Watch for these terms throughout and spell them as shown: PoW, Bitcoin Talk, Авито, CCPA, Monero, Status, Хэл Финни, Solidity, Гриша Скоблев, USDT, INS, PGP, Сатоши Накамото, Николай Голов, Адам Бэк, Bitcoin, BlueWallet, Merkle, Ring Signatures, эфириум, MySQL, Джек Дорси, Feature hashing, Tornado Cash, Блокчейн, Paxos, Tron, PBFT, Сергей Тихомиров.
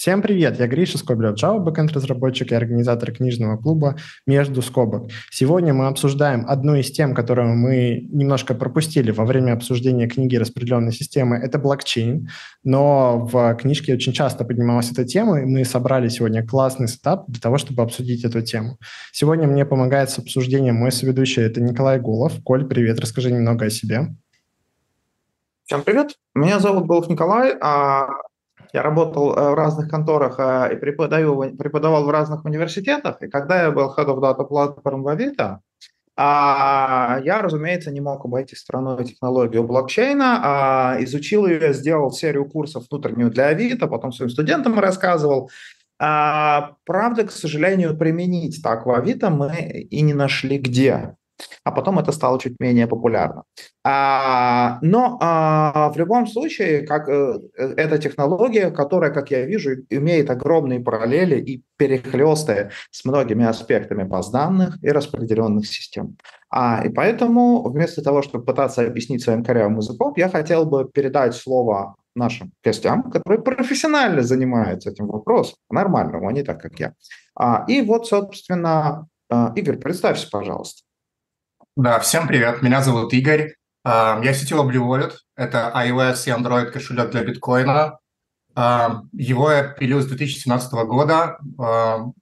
Всем привет, я Гриша Скоблев, Java бэкэнд-разработчик и организатор книжного клуба «Между скобок». Сегодня мы обсуждаем одну из тем, которую мы немножко пропустили во время обсуждения книги распределенной системы. Это блокчейн, но в книжке очень часто поднималась эта тема, и мы собрали сегодня классный сетап для того, чтобы обсудить эту тему. Сегодня мне помогает с обсуждением мой соведущий, это Николай Голов. Коль, привет, расскажи немного о себе. Всем привет, меня зовут Голов Николай. Я работал в разных конторах и преподавал в разных университетах. И когда я был Head of Data Platform в Авито, я, разумеется, не мог обойти стороной технологию блокчейна. Изучил ее, сделал серию курсов внутреннюю для Авито, потом своим студентам рассказывал. Правда, к сожалению, применить так в Авито мы и не нашли где. А потом это стало чуть менее популярно. Но в любом случае, эта технология, которая, как я вижу, имеет огромные параллели и перехлесты с многими аспектами баз данных и распределенных систем. И поэтому вместо того, чтобы пытаться объяснить своим корявым языком, я хотел бы передать слово нашим гостям, которые профессионально занимаются этим вопросом, по-нормальному, а не так, как я. И вот, собственно, Игорь, представься, пожалуйста. Да, всем привет, меня зовут Игорь, я сетила BlueWallet, это iOS и Android кошелек для биткоина, его я пилил с 2017 года,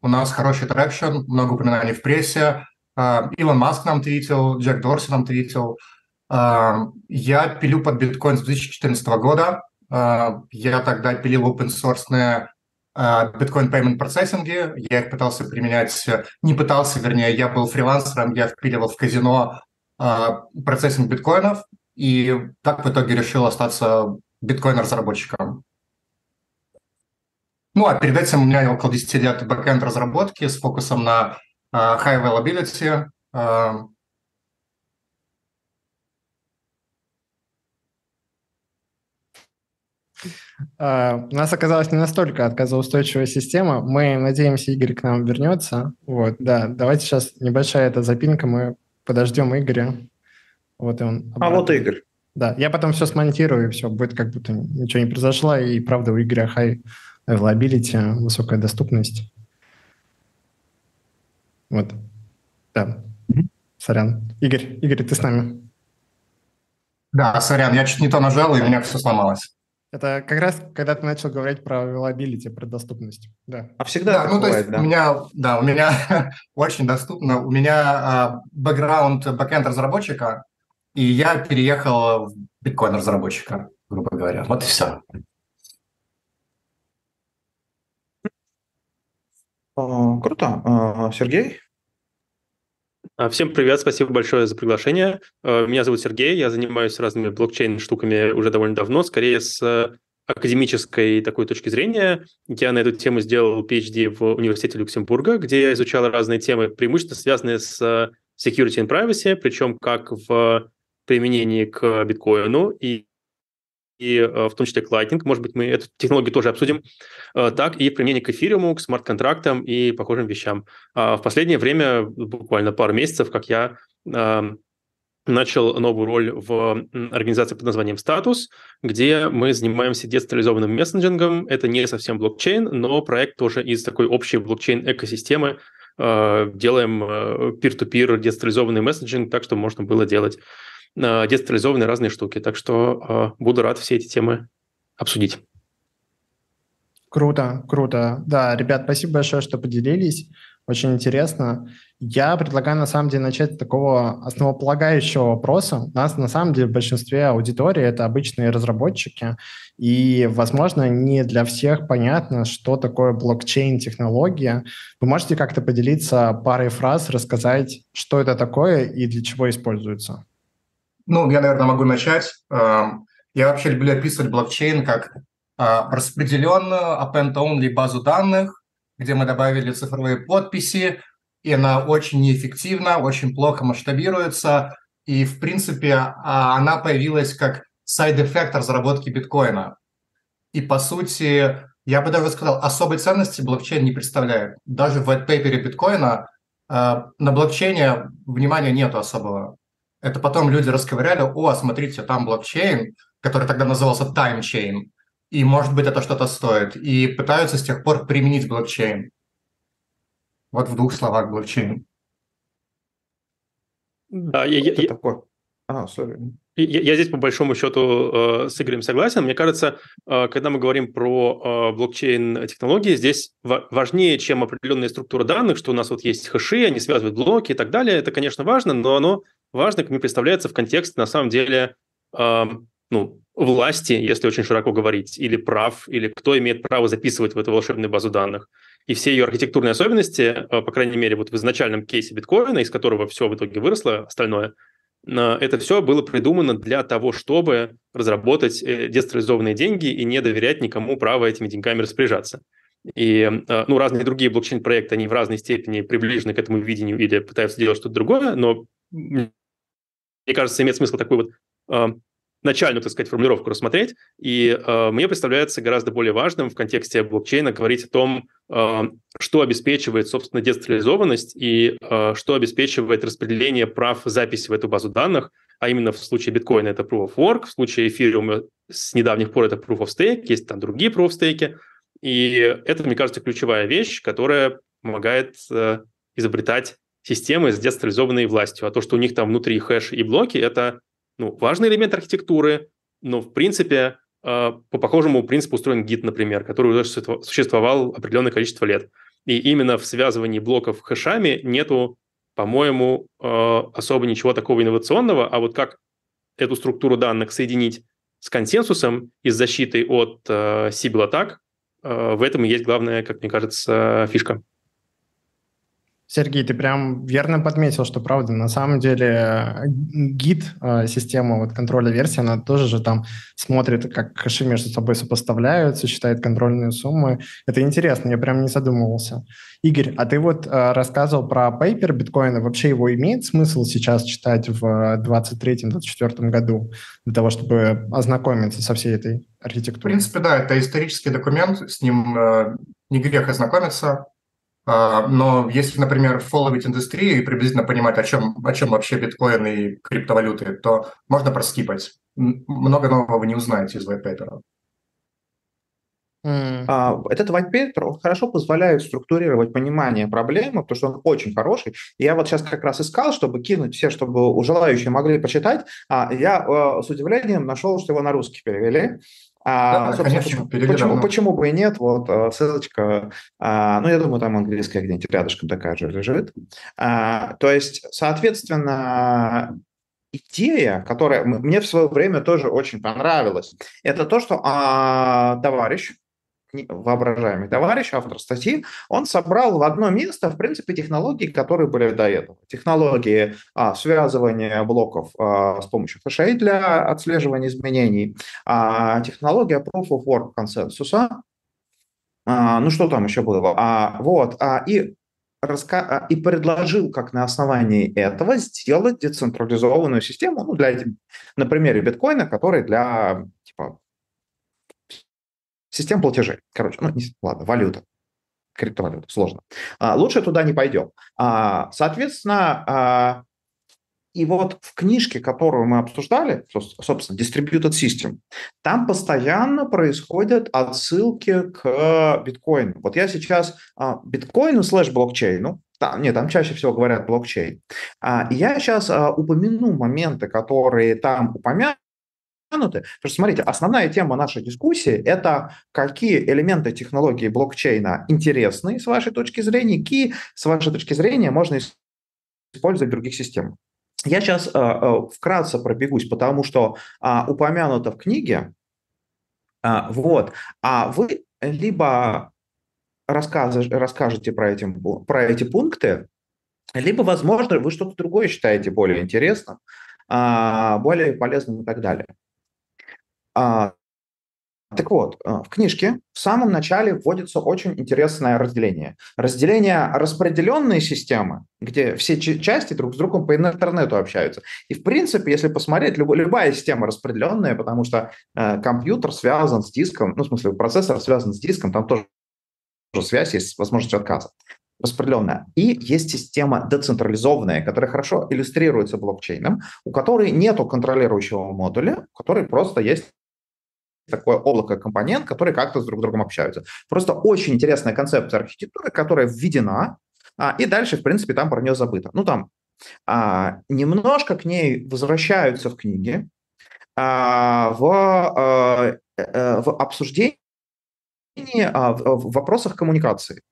у нас хороший трекшн, много упоминаний в прессе, Илон Маск нам твитил, Джек Дорси нам твитил, я пилю под биткоин с 2014 года, я тогда пилил open-source Bitcoin Payment процессинги, я их пытался применять, я был фрилансером, я впиливал в казино процессинг биткоинов, и так в итоге решил остаться биткоин-разработчиком. Ну, а перед этим у меня около 10 лет бэкэнд-разработки с фокусом на high availability. У нас оказалась не настолько отказоустойчивая система. Мы надеемся, Игорь к нам вернется. Вот, да. Давайте сейчас небольшая эта запинка, мы подождем Игоря. Вот и он. Вот Игорь. Да, я потом все смонтирую, и все будет как будто ничего не произошло. И правда у Игоря high availability, высокая доступность. Вот. Да. Сорян. Игорь, ты с нами? Да, сорян, я чуть не то нажал, и у меня все сломалось. Это как раз, когда ты начал говорить про availability, про доступность. Да. А всегда да, ну, бывает, то есть да. У меня очень доступно. У меня бэкграунд бэкэнд-разработчика, и я переехал в биткоин-разработчика, грубо говоря. Вот и все. Круто. Сергей? Всем привет, спасибо большое за приглашение. Меня зовут Сергей, я занимаюсь разными блокчейн-штуками уже довольно давно, скорее с академической такой точки зрения. Я на эту тему сделал PhD в университете Люксембурга, где я изучал разные темы, преимущественно связанные с security and privacy, причем как в применении к биткоину и в том числе к Lightning. Может быть, мы эту технологию тоже обсудим. Так и применение к эфириуму, к смарт-контрактам и похожим вещам. В последнее время, буквально пару месяцев, как я начал новую роль в организации под названием Status, где мы занимаемся децентрализованным мессенджингом. Это не совсем блокчейн, но проект тоже из такой общей блокчейн-экосистемы. Делаем peer-to-peer децентрализованный мессенджинг так, чтобы можно было делать децентрализованные разные штуки. Так что буду рад все эти темы обсудить. Круто, круто. Да, ребят, спасибо большое, что поделились. Очень интересно. Я предлагаю, на самом деле, начать с такого основополагающего вопроса. У нас, на самом деле, в большинстве аудитории это обычные разработчики. И, возможно, не для всех понятно, что такое блокчейн-технология. Вы можете как-то поделиться парой фраз, рассказать, что это такое и для чего используется? Ну, я, наверное, могу начать. Я вообще люблю описывать блокчейн как распределенную append-only базу данных, где мы добавили цифровые подписи, и она очень неэффективна, очень плохо масштабируется, и, в принципе, она появилась как сайд-эффект разработки биткоина. И, по сути, я бы даже сказал, особой ценности блокчейн не представляет. Даже в white-paper биткоина на блокчейне внимания нету особого. Это потом люди расковыряли, смотрите, там блокчейн, который тогда назывался таймчейн. и, может быть, это что-то стоит, и пытаются с тех пор применить блокчейн. Вот в двух словах блокчейн. Да, я здесь по большому счету с Игорем согласен. Мне кажется, когда мы говорим про блокчейн-технологии, здесь важнее, чем определенная структура данных, что у нас вот есть хэши, они связывают блоки и так далее. Это, конечно, важно, но оно важно, как мне представляется, в контексте, на самом деле, власти, если очень широко говорить, или прав, или кто имеет право записывать в эту волшебную базу данных. И все ее архитектурные особенности, по крайней мере, вот в изначальном кейсе биткоина, из которого все в итоге выросло, остальное, это все было придумано для того, чтобы разработать децентрализованные деньги и не доверять никому право этими деньгами распоряжаться. И разные другие блокчейн-проекты, они в разной степени приближены к этому видению или пытаются делать что-то другое, но, мне кажется, имеет смысл такую вот начальную, так сказать, формулировку рассмотреть, и мне представляется гораздо более важным в контексте блокчейна говорить о том, что обеспечивает, собственно, децентрализованность и что обеспечивает распределение прав записи в эту базу данных, а именно в случае биткоина это Proof of Work, в случае эфириума с недавних пор это Proof of Stake, есть там другие Proof of Stake, и это, мне кажется, ключевая вещь, которая помогает изобретать системы с децентрализованной властью, а то, что у них там внутри хэш и блоки, это важный элемент архитектуры, но, в принципе, по похожему принципу устроен гид, например, который уже существовал определенное количество лет. И именно в связывании блоков хэшами нету, по-моему, особо ничего такого инновационного, а вот как эту структуру данных соединить с консенсусом и с защитой от сибил-атак, в этом и есть главная, как мне кажется, фишка. Сергей, ты прям верно подметил, что правда, на самом деле гид, система вот контроля версий, она тоже же там смотрит, как хэши между собой сопоставляются, считает контрольные суммы. Это интересно, я прям не задумывался. Игорь, а ты вот рассказывал про пейпер биткоина. Вообще его имеет смысл сейчас читать в 2023-2024 году для того, чтобы ознакомиться со всей этой архитектурой? В принципе, да, это исторический документ, с ним не грех ознакомиться. Но если, например, фолловить индустрию и приблизительно понимать, о чем вообще биткоин и криптовалюты, то можно проскипать. Много нового вы не узнаете из white paper. Этот white paper хорошо позволяет структурировать понимание проблемы, потому что он очень хороший. Я вот сейчас как раз искал, чтобы кинуть все, чтобы желающие могли почитать. Я с удивлением нашел, что его на русский перевели. Да, конечно, почему бы и нет? Вот ссылочка, я думаю, там английская где-нибудь рядышком такая же лежит. То есть, соответственно, идея, которая мне в свое время тоже очень понравилась, это то, что воображаемый товарищ, автор статьи, он собрал в одно место, в принципе, технологии, которые были до этого. Технологии связывания блоков с помощью хэшей для отслеживания изменений, технология Proof of Work консенсуса, что там еще было? И предложил, как на основании этого сделать децентрализованную систему, на примере биткоина, который для, систем платежей. Валюта. Криптовалюта. Сложно. Лучше туда не пойдем. Соответственно, и вот в книжке, которую мы обсуждали, собственно, Distributed System, там постоянно происходят отсылки к биткоину. Вот я сейчас биткоину /блокчейну, там чаще всего говорят блокчейн. Я сейчас упомяну моменты, которые там упомянуты. Потому что, смотрите, основная тема нашей дискуссии – это какие элементы технологии блокчейна интересны с вашей точки зрения, какие с вашей точки зрения можно использовать в других системах. Я сейчас вкратце пробегусь, потому что упомянуто в книге. Вы либо расскажете про эти пункты, либо, возможно, вы что-то другое считаете более интересным, более полезным и так далее. Так вот, в книжке в самом начале вводится очень интересное разделение. Разделение распределенной системы, где все части друг с другом по интернету общаются. И, в принципе, если посмотреть, любая система распределенная, потому что компьютер связан с диском, процессор связан с диском, там тоже связь есть с возможностью отказа. Распределенная. И есть система децентрализованная, которая хорошо иллюстрируется блокчейном, у которой нету контролирующего модуля, у которой просто есть такое облако компонент, которые как-то друг с другом общаются. Просто очень интересная концепция архитектуры, которая введена, и дальше, в принципе, там про нее забыто. Ну, там немножко к ней возвращаются в книге, в обсуждении, в вопросах коммуникации.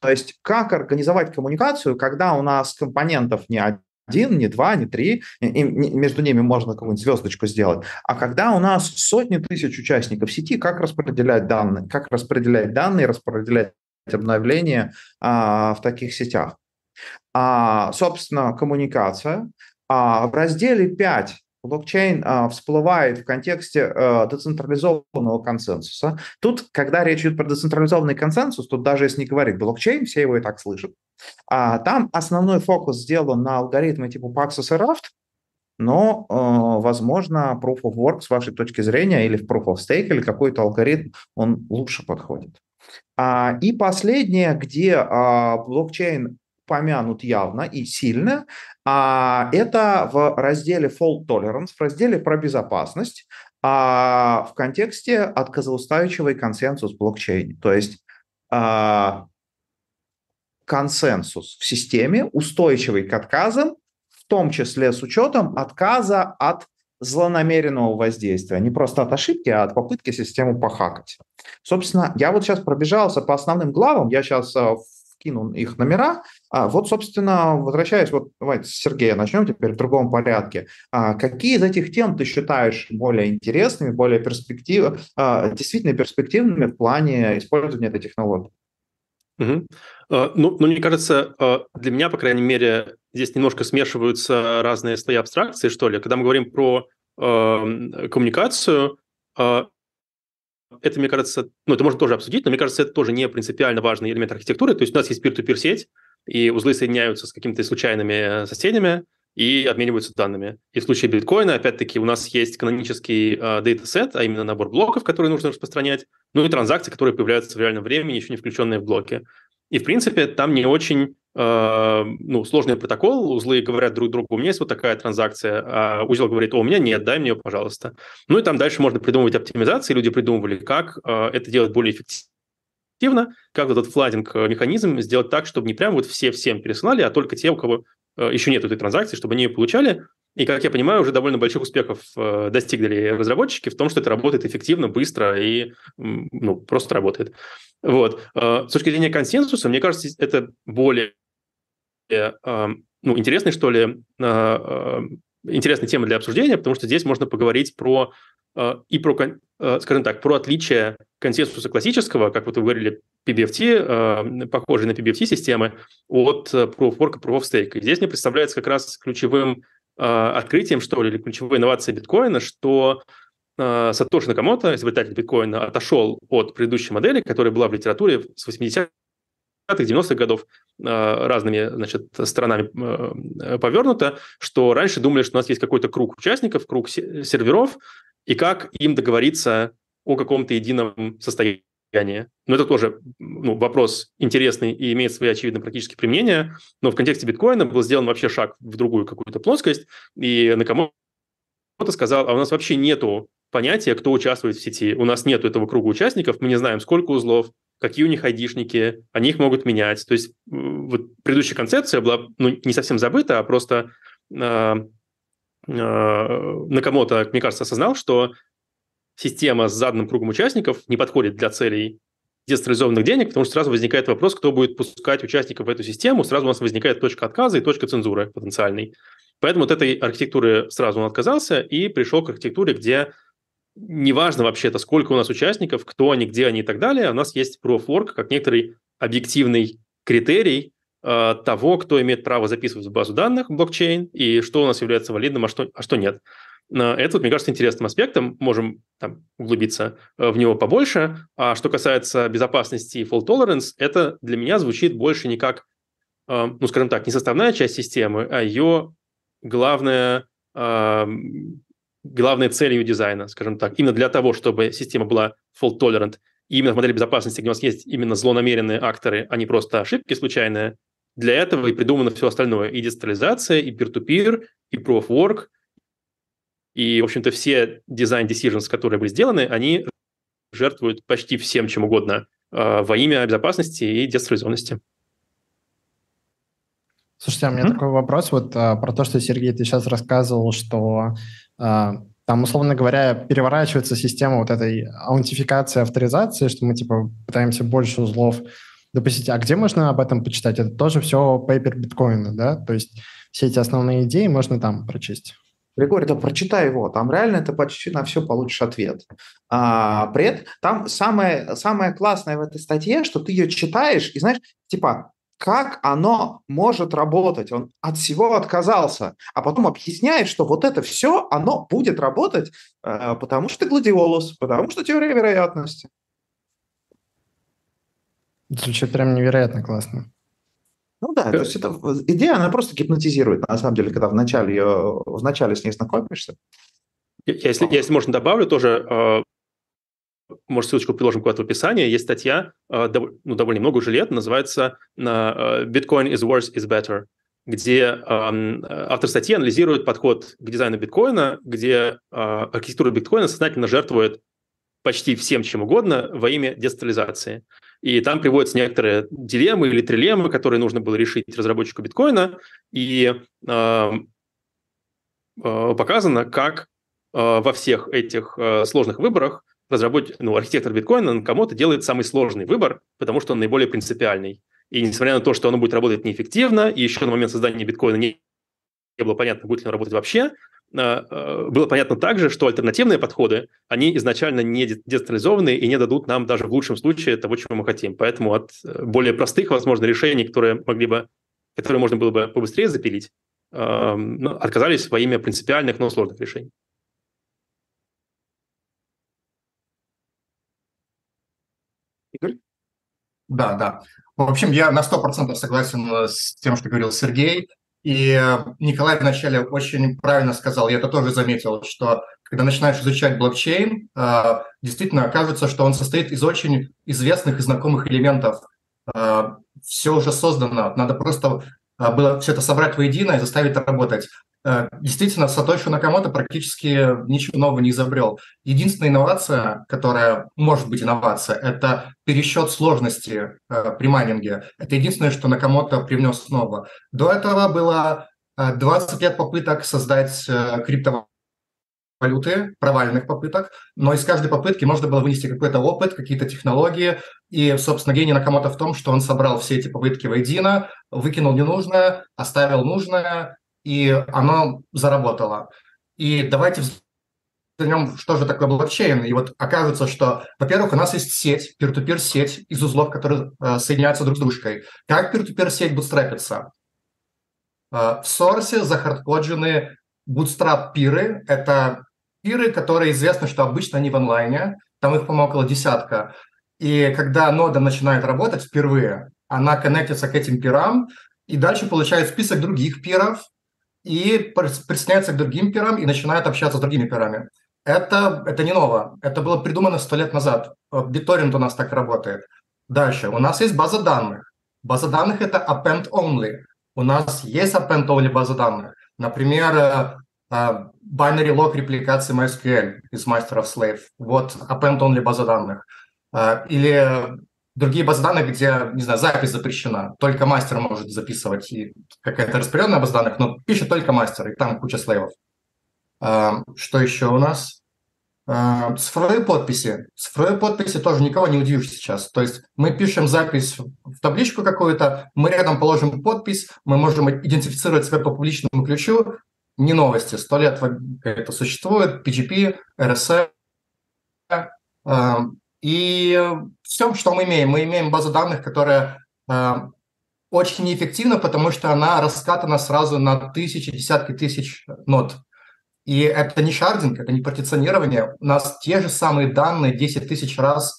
То есть как организовать коммуникацию, когда у нас компонентов не один, не два, не три, и между ними можно какую-нибудь звездочку сделать, а когда у нас сотни тысяч участников сети, как распределять данные, распределять обновления в таких сетях. Собственно, коммуникация. В разделе 5 блокчейн всплывает в контексте децентрализованного консенсуса. Тут, когда речь идет про децентрализованный консенсус, тут даже если не говорить блокчейн, все его и так слышат. Там основной фокус сделан на алгоритмы типа Paxos и Raft, но, возможно, Proof of Work с вашей точки зрения или в Proof of Stake или какой-то алгоритм, он лучше подходит. И последнее, где блокчейн помянут явно и сильно, это в разделе Fault Tolerance, в разделе про безопасность, в контексте отказоустойчивый консенсус блокчейн. То есть консенсус в системе, устойчивый к отказам, в том числе с учетом отказа от злонамеренного воздействия, не просто от ошибки, а от попытки систему похакать. Собственно, я вот сейчас пробежался по основным главам, я сейчас вкину их номера. Вот, собственно, возвращаясь, вот давайте с Сергея начнем теперь в другом порядке. Какие из этих тем ты считаешь более интересными, более перспективными, действительно перспективными в плане использования этой технологии? Угу. Ну, мне кажется, для меня, по крайней мере, здесь немножко смешиваются разные слои абстракции, что ли. Когда мы говорим про коммуникацию, это, мне кажется, ну, это можно тоже обсудить, но, мне кажется, это тоже не принципиально важный элемент архитектуры. То есть у нас есть peer-to-peer сеть, и узлы соединяются с какими-то случайными соседями и обмениваются данными. И в случае биткоина, опять-таки, у нас есть канонический дейтасет, а именно набор блоков, которые нужно распространять, ну и транзакции, которые появляются в реальном времени, еще не включенные в блоки. И, в принципе, там не очень сложный протокол. Узлы говорят друг другу, у меня есть вот такая транзакция, а узел говорит, у меня нет, дай мне ее, пожалуйста. Ну и там дальше можно придумывать оптимизации. Люди придумывали, как это делать более эффективно, как этот флайдинг-механизм сделать так, чтобы не прям вот все всем пересылали, а только те, у кого еще нет этой транзакции, чтобы они ее получали. И, как я понимаю, уже довольно больших успехов достигли разработчики в том, что это работает эффективно, быстро и просто работает. Вот. С точки зрения консенсуса, мне кажется, это более интересная, что ли, интересная тема для обсуждения, потому что здесь можно поговорить про отличие консенсуса классического, как вот вы говорили, PBFT, похожие на PBFT-системы, от Proof of Work и Proof of Stake. И здесь мне представляется как раз ключевым открытием, что ли, или ключевой инновацией биткоина, что Сатоши Накамото, изобретатель биткоина, отошел от предыдущей модели, которая была в литературе с 80-х, 90-х годов разными, сторонами повернута, что раньше думали, что у нас есть какой-то круг участников, круг серверов, и как им договориться о каком-то едином состоянии. Но это тоже вопрос интересный и имеет свои очевидные практические применения, но в контексте биткоина был сделан вообще шаг в другую какую-то плоскость, и Накамото сказал, а у нас вообще нету понятия, кто участвует в сети, у нас нету этого круга участников, мы не знаем, сколько узлов, какие у них айдишники, они их могут менять. То есть вот предыдущая концепция была не совсем забыта, а просто Накамото, мне кажется, осознал, что система с заданным кругом участников не подходит для целей децентрализованных денег, потому что сразу возникает вопрос, кто будет пускать участников в эту систему, сразу у нас возникает точка отказа и точка цензуры потенциальной. Поэтому от этой архитектуры сразу он отказался и пришел к архитектуре, где неважно вообще-то, сколько у нас участников, кто они, где они и так далее, у нас есть Proof of Work как некоторый объективный критерий того, кто имеет право записывать в базу данных блокчейн и что у нас является валидным, а что нет. Это, мне кажется, интересным аспектом, можем углубиться в него побольше. А что касается безопасности и fault tolerance, это для меня звучит больше не как, не составная часть системы, а ее главная цель ее дизайна, Именно для того, чтобы система была fault tolerant, и именно в модели безопасности, где у нас есть именно злонамеренные акторы, а не просто ошибки случайные, для этого и придумано все остальное. И децентрализация, и peer-to-peer, и proof of work. И, в общем-то, все дизайн-decisions, которые были сделаны, они жертвуют почти всем, чем угодно, во имя безопасности и децентрализованности. Слушайте, у меня такой вопрос вот про то, что, Сергей, ты сейчас рассказывал, что там, условно говоря, переворачивается система вот этой аутентификации, авторизации, что мы, типа, пытаемся больше узлов допустить. А где можно об этом почитать? Это тоже все пейпер биткоина, да? То есть все эти основные идеи можно там прочесть. Григорий, да прочитай его, там реально ты почти на все получишь ответ. При этом там самое классное в этой статье, что ты ее читаешь и знаешь, типа, как оно может работать. Он от всего отказался, а потом объясняет, что вот это все, оно будет работать, потому что гладиолус, потому что теория вероятности. Звучит прям невероятно классно. Ну да, то есть эта идея, она просто гипнотизирует, на самом деле, когда вначале с ней знакомишься. Я, если можно, добавлю тоже, может, ссылочку приложим куда-то в описании, есть статья, довольно много уже лет, называется «Bitcoin is worse is better», где автор статьи анализирует подход к дизайну биткоина, где архитектура биткоина сознательно жертвует почти всем, чем угодно, во имя децентрализации. И там приводятся некоторые дилеммы или трилеммы, которые нужно было решить разработчику биткоина, и показано, как во всех этих сложных выборах архитектор биткоина Накамото делает самый сложный выбор, потому что он наиболее принципиальный. И несмотря на то, что оно будет работать неэффективно, и еще на момент создания биткоина не было понятно, будет ли оно работать вообще, было понятно также, что альтернативные подходы, они изначально не децентрализованные и не дадут нам даже в лучшем случае того, чего мы хотим. Поэтому от более простых, возможно, решений, которые можно было бы побыстрее запилить, отказались во имя принципиальных, но сложных решений. Игорь? Да. В общем, я на 100% согласен с тем, что говорил Сергей. И Николай вначале очень правильно сказал, я это тоже заметил, что когда начинаешь изучать блокчейн, действительно окажется, что он состоит из очень известных и знакомых элементов. Все уже создано, надо просто было все это собрать воедино и заставить работать. Действительно, Сатоши Накамото практически ничего нового не изобрел. Единственная инновация, которая может быть инновация, это пересчет сложности при майнинге. Это единственное, что Накамото привнес снова. До этого было 20 лет попыток создать криптовалюты, провальных попыток, но из каждой попытки можно было вынести какой-то опыт, какие-то технологии. И, собственно, гений Накамото в том, что он собрал все эти попытки воедино, выкинул ненужное, оставил нужное, и оно заработало. И давайте взглянем, что же такое блокчейн. И вот окажется, что, во-первых, у нас есть сеть, peer-to-peer сеть из узлов, которые соединяются друг с дружкой. Как peer-to-peer сеть бутстрапится? В сорсе захардкоджены бутстрап-пиры. Это пиры, которые известны, что обычно они в онлайне. Там их, по-моему, около десятка. И когда нода начинает работать впервые, она коннектится к этим пирам, и дальше получает список других пиров, и присоединяются к другим пирам и начинают общаться с другими пирами. Это не ново. Это было придумано 100 лет назад. BitTorrent у нас так работает. Дальше. У нас есть база данных. База данных – это append-only. У нас есть append-only база данных. Например, binary log репликации MySQL из Master of Slave. Вот append-only база данных. Или другие базы данных, где, не знаю, запись запрещена, только мастер может записывать, и какая-то распределенная база данных, но пишет только мастер, и там куча слейвов. Что еще у нас? Цифровые подписи. Цифровые подписи тоже никого не удивишь сейчас. То есть мы пишем запись в табличку какую-то, мы рядом положим подпись, мы можем идентифицировать себя по публичному ключу. Не новости. 100 лет это существует. PGP, RSA. И все, что мы имеем базу данных, которая очень неэффективна, потому что она раскатана сразу на тысячи, десятки тысяч нод. И это не шардинг, это не партиционирование. У нас те же самые данные 10 тысяч раз,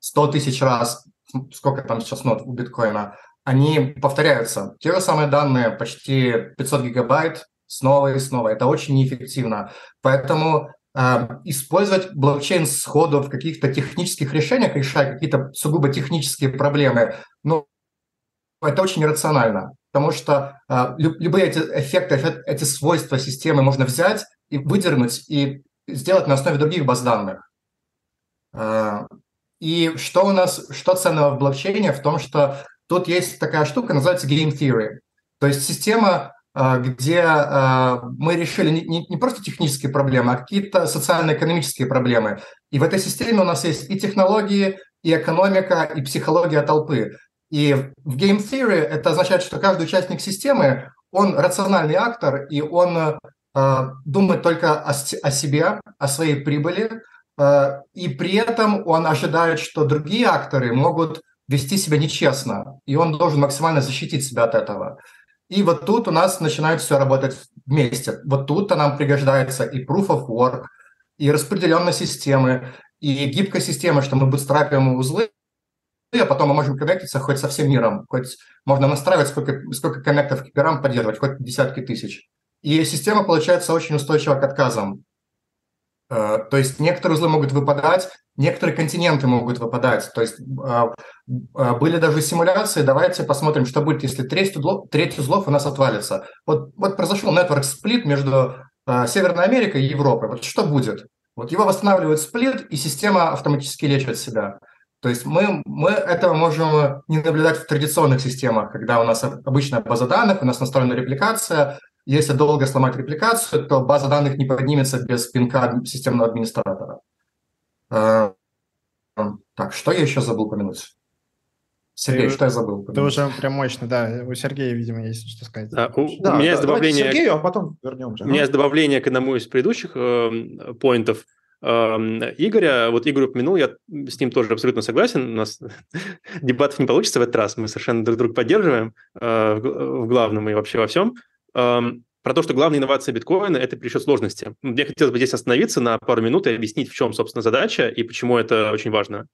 100 тысяч раз, сколько там сейчас нод у биткоина, они повторяются. Те же самые данные, почти 500 гигабайт, снова и снова. Это очень неэффективно. Поэтому использовать блокчейн сходу в каких-то технических решениях, решая какие-то сугубо технические проблемы, ну, это очень иррационально, потому что любые эти эффекты, эти свойства системы можно взять и выдернуть и сделать на основе других баз данных. И что у нас, что ценного в блокчейне, в том, что тут есть такая штука, называется game theory. То есть система, где мы решили не просто технические проблемы, а какие-то социально-экономические проблемы. И в этой системе у нас есть и технологии, и экономика, и психология толпы. И в game theory это означает, что каждый участник системы, он рациональный актор, и он думает только о себе, о своей прибыли, и при этом он ожидает, что другие акторы могут вести себя нечестно, и он должен максимально защитить себя от этого. И вот тут у нас начинает все работать вместе. Вот тут-то нам пригождается и proof of work, и распределенные системы, и гибкая система, что мы бутстрапим узлы, а потом мы можем коннектиться хоть со всем миром, хоть можно настраивать, сколько коннектов к пирам поддерживать, хоть десятки тысяч. И система получается очень устойчива к отказам. То есть некоторые узлы могут выпадать, некоторые континенты могут выпадать. То есть были даже симуляции, давайте посмотрим, что будет, если треть узлов у нас отвалится. Вот произошел network split между Северной Америкой и Европой. Вот что будет? Вот его восстанавливают сплит, и система автоматически лечит себя. То есть мы этого можем не наблюдать в традиционных системах, когда у нас обычная база данных, у нас настроена репликация. Если долго сломать репликацию, то база данных не поднимется без пинка системного администратора. Так, что я еще забыл упомянуть? Сергей, что я забыл упомянуть? Ты уже прям мощно, да. У Сергея, видимо, есть что сказать. У меня есть добавление... Сергею, а потом вернемся. У меня есть добавление к одному из предыдущих поинтов. Игоря, вот Игорь упомянул, я с ним тоже абсолютно согласен, у нас дебатов не получится в этот раз, мы совершенно друг друга поддерживаем в главном и вообще во всем. Про то, что главная инновация биткоина – это пересчет сложности. Мне хотелось бы здесь остановиться на пару минут и объяснить, в чем, собственно, задача и почему это очень важно.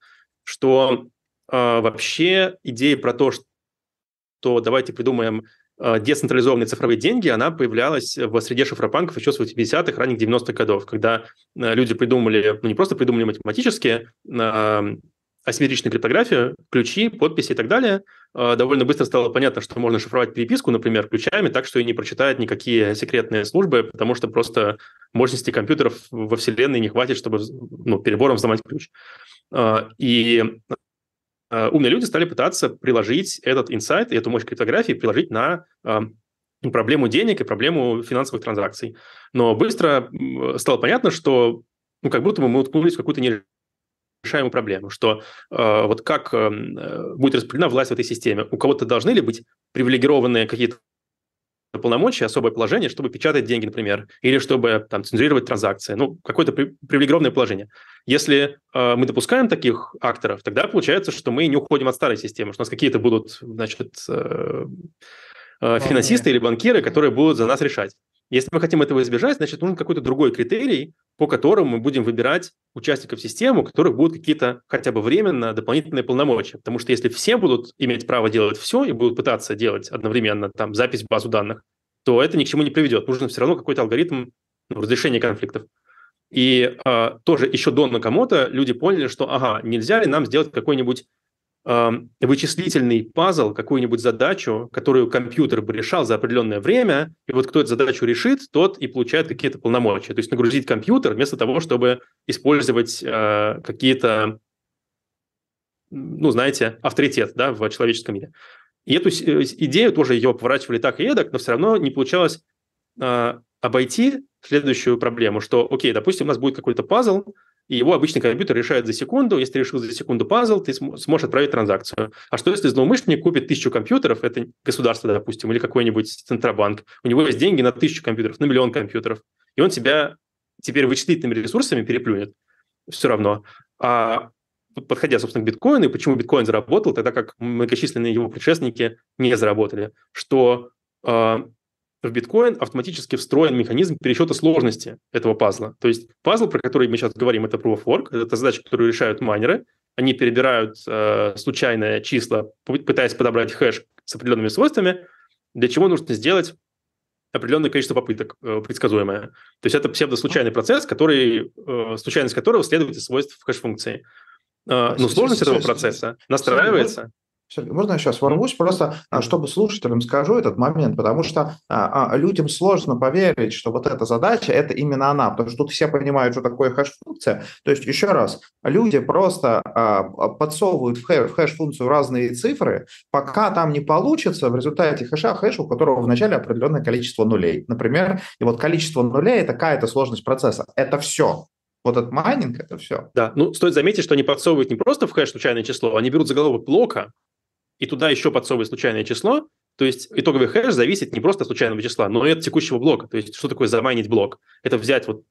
Что вообще идея про то, что давайте придумаем децентрализованные цифровые деньги, она появлялась в среде шифропанков еще с 80-х, ранних 90-х годов, когда люди придумали, ну не просто придумали математически, асимметричную криптографию, ключи, подписи и так далее. Довольно быстро стало понятно, что можно шифровать переписку, например, ключами, так что и не прочитают никакие секретные службы, потому что просто мощности компьютеров во Вселенной не хватит, чтобы перебором взломать ключ. И умные люди стали пытаться приложить этот инсайт и эту мощь криптографии приложить на проблему денег и проблему финансовых транзакций. Но быстро стало понятно, что как будто бы мы уткнулись в какую-то нерешаемую проблему, что вот как будет распределена власть в этой системе. У кого-то должны ли быть привилегированные какие-то полномочия, особое положение, чтобы печатать деньги, например, или чтобы цензурировать транзакции, какое-то привилегированное положение. Если мы допускаем таких акторов, тогда получается, что мы не уходим от старой системы, что у нас какие-то будут, финансисты или банкиры, которые будут за нас решать. Если мы хотим этого избежать, значит, нужен какой-то другой критерий, по которому мы будем выбирать участников системы, у которых будут какие-то хотя бы временно дополнительные полномочия. Потому что если все будут иметь право делать все и будут пытаться делать одновременно запись в базу данных, то это ни к чему не приведет. Нужен все равно какой-то алгоритм разрешения конфликтов. И тоже еще до Накамото люди поняли, что нельзя ли нам сделать какой-нибудь вычислительный пазл, какую-нибудь задачу, которую компьютер бы решал за определенное время, и вот кто эту задачу решит, тот и получает какие-то полномочия. То есть нагрузить компьютер вместо того, чтобы использовать какие-то, авторитет в человеческом мире. И эту идею тоже ее поворачивали так и эдак, но все равно не получалось обойти следующую проблему, что, окей, допустим, у нас будет какой-то пазл, и его обычный компьютер решает за секунду. Если ты решил за секунду пазл, ты сможешь отправить транзакцию. А что, если злоумышленник купит 1000 компьютеров, это государство, допустим, или какой-нибудь центробанк, у него есть деньги на 1000 компьютеров, на 1 000 000 компьютеров, и он тебя теперь вычислительными ресурсами переплюнет все равно. А подходя, собственно, к биткоину, и почему биткоин заработал, тогда как многочисленные его предшественники не заработали, что в биткоин автоматически встроен механизм пересчета сложности этого пазла. То есть пазл, про который мы сейчас говорим, это proof of work, это задача, которую решают майнеры. Они перебирают случайные числа, пытаясь подобрать хэш с определенными свойствами, для чего нужно сделать определенное количество попыток предсказуемое. То есть это псевдослучайный процесс, случайность которого следует из свойств хэш-функции. Но сложность этого процесса настраивается... Сергей, можно я сейчас ворвусь? Просто, чтобы слушателям скажу этот момент, потому что людям сложно поверить, что вот эта задача, это именно она, потому что тут все понимают, что такое хэш-функция. То есть, еще раз, люди просто подсовывают в хэш-функцию разные цифры, пока там не получится в результате хэша хэш, у которого вначале определенное количество нулей. Например, и вот количество нулей – это какая-то сложность процесса. Это все. Вот этот майнинг – это все. Да, ну, стоит заметить, что они подсовывают не просто в хэш случайное число, они берут заголовок блока, и туда еще подсовывает случайное число, то есть итоговый хэш зависит не просто от случайного числа, но и от текущего блока. То есть что такое замайнить блок? Это взять вот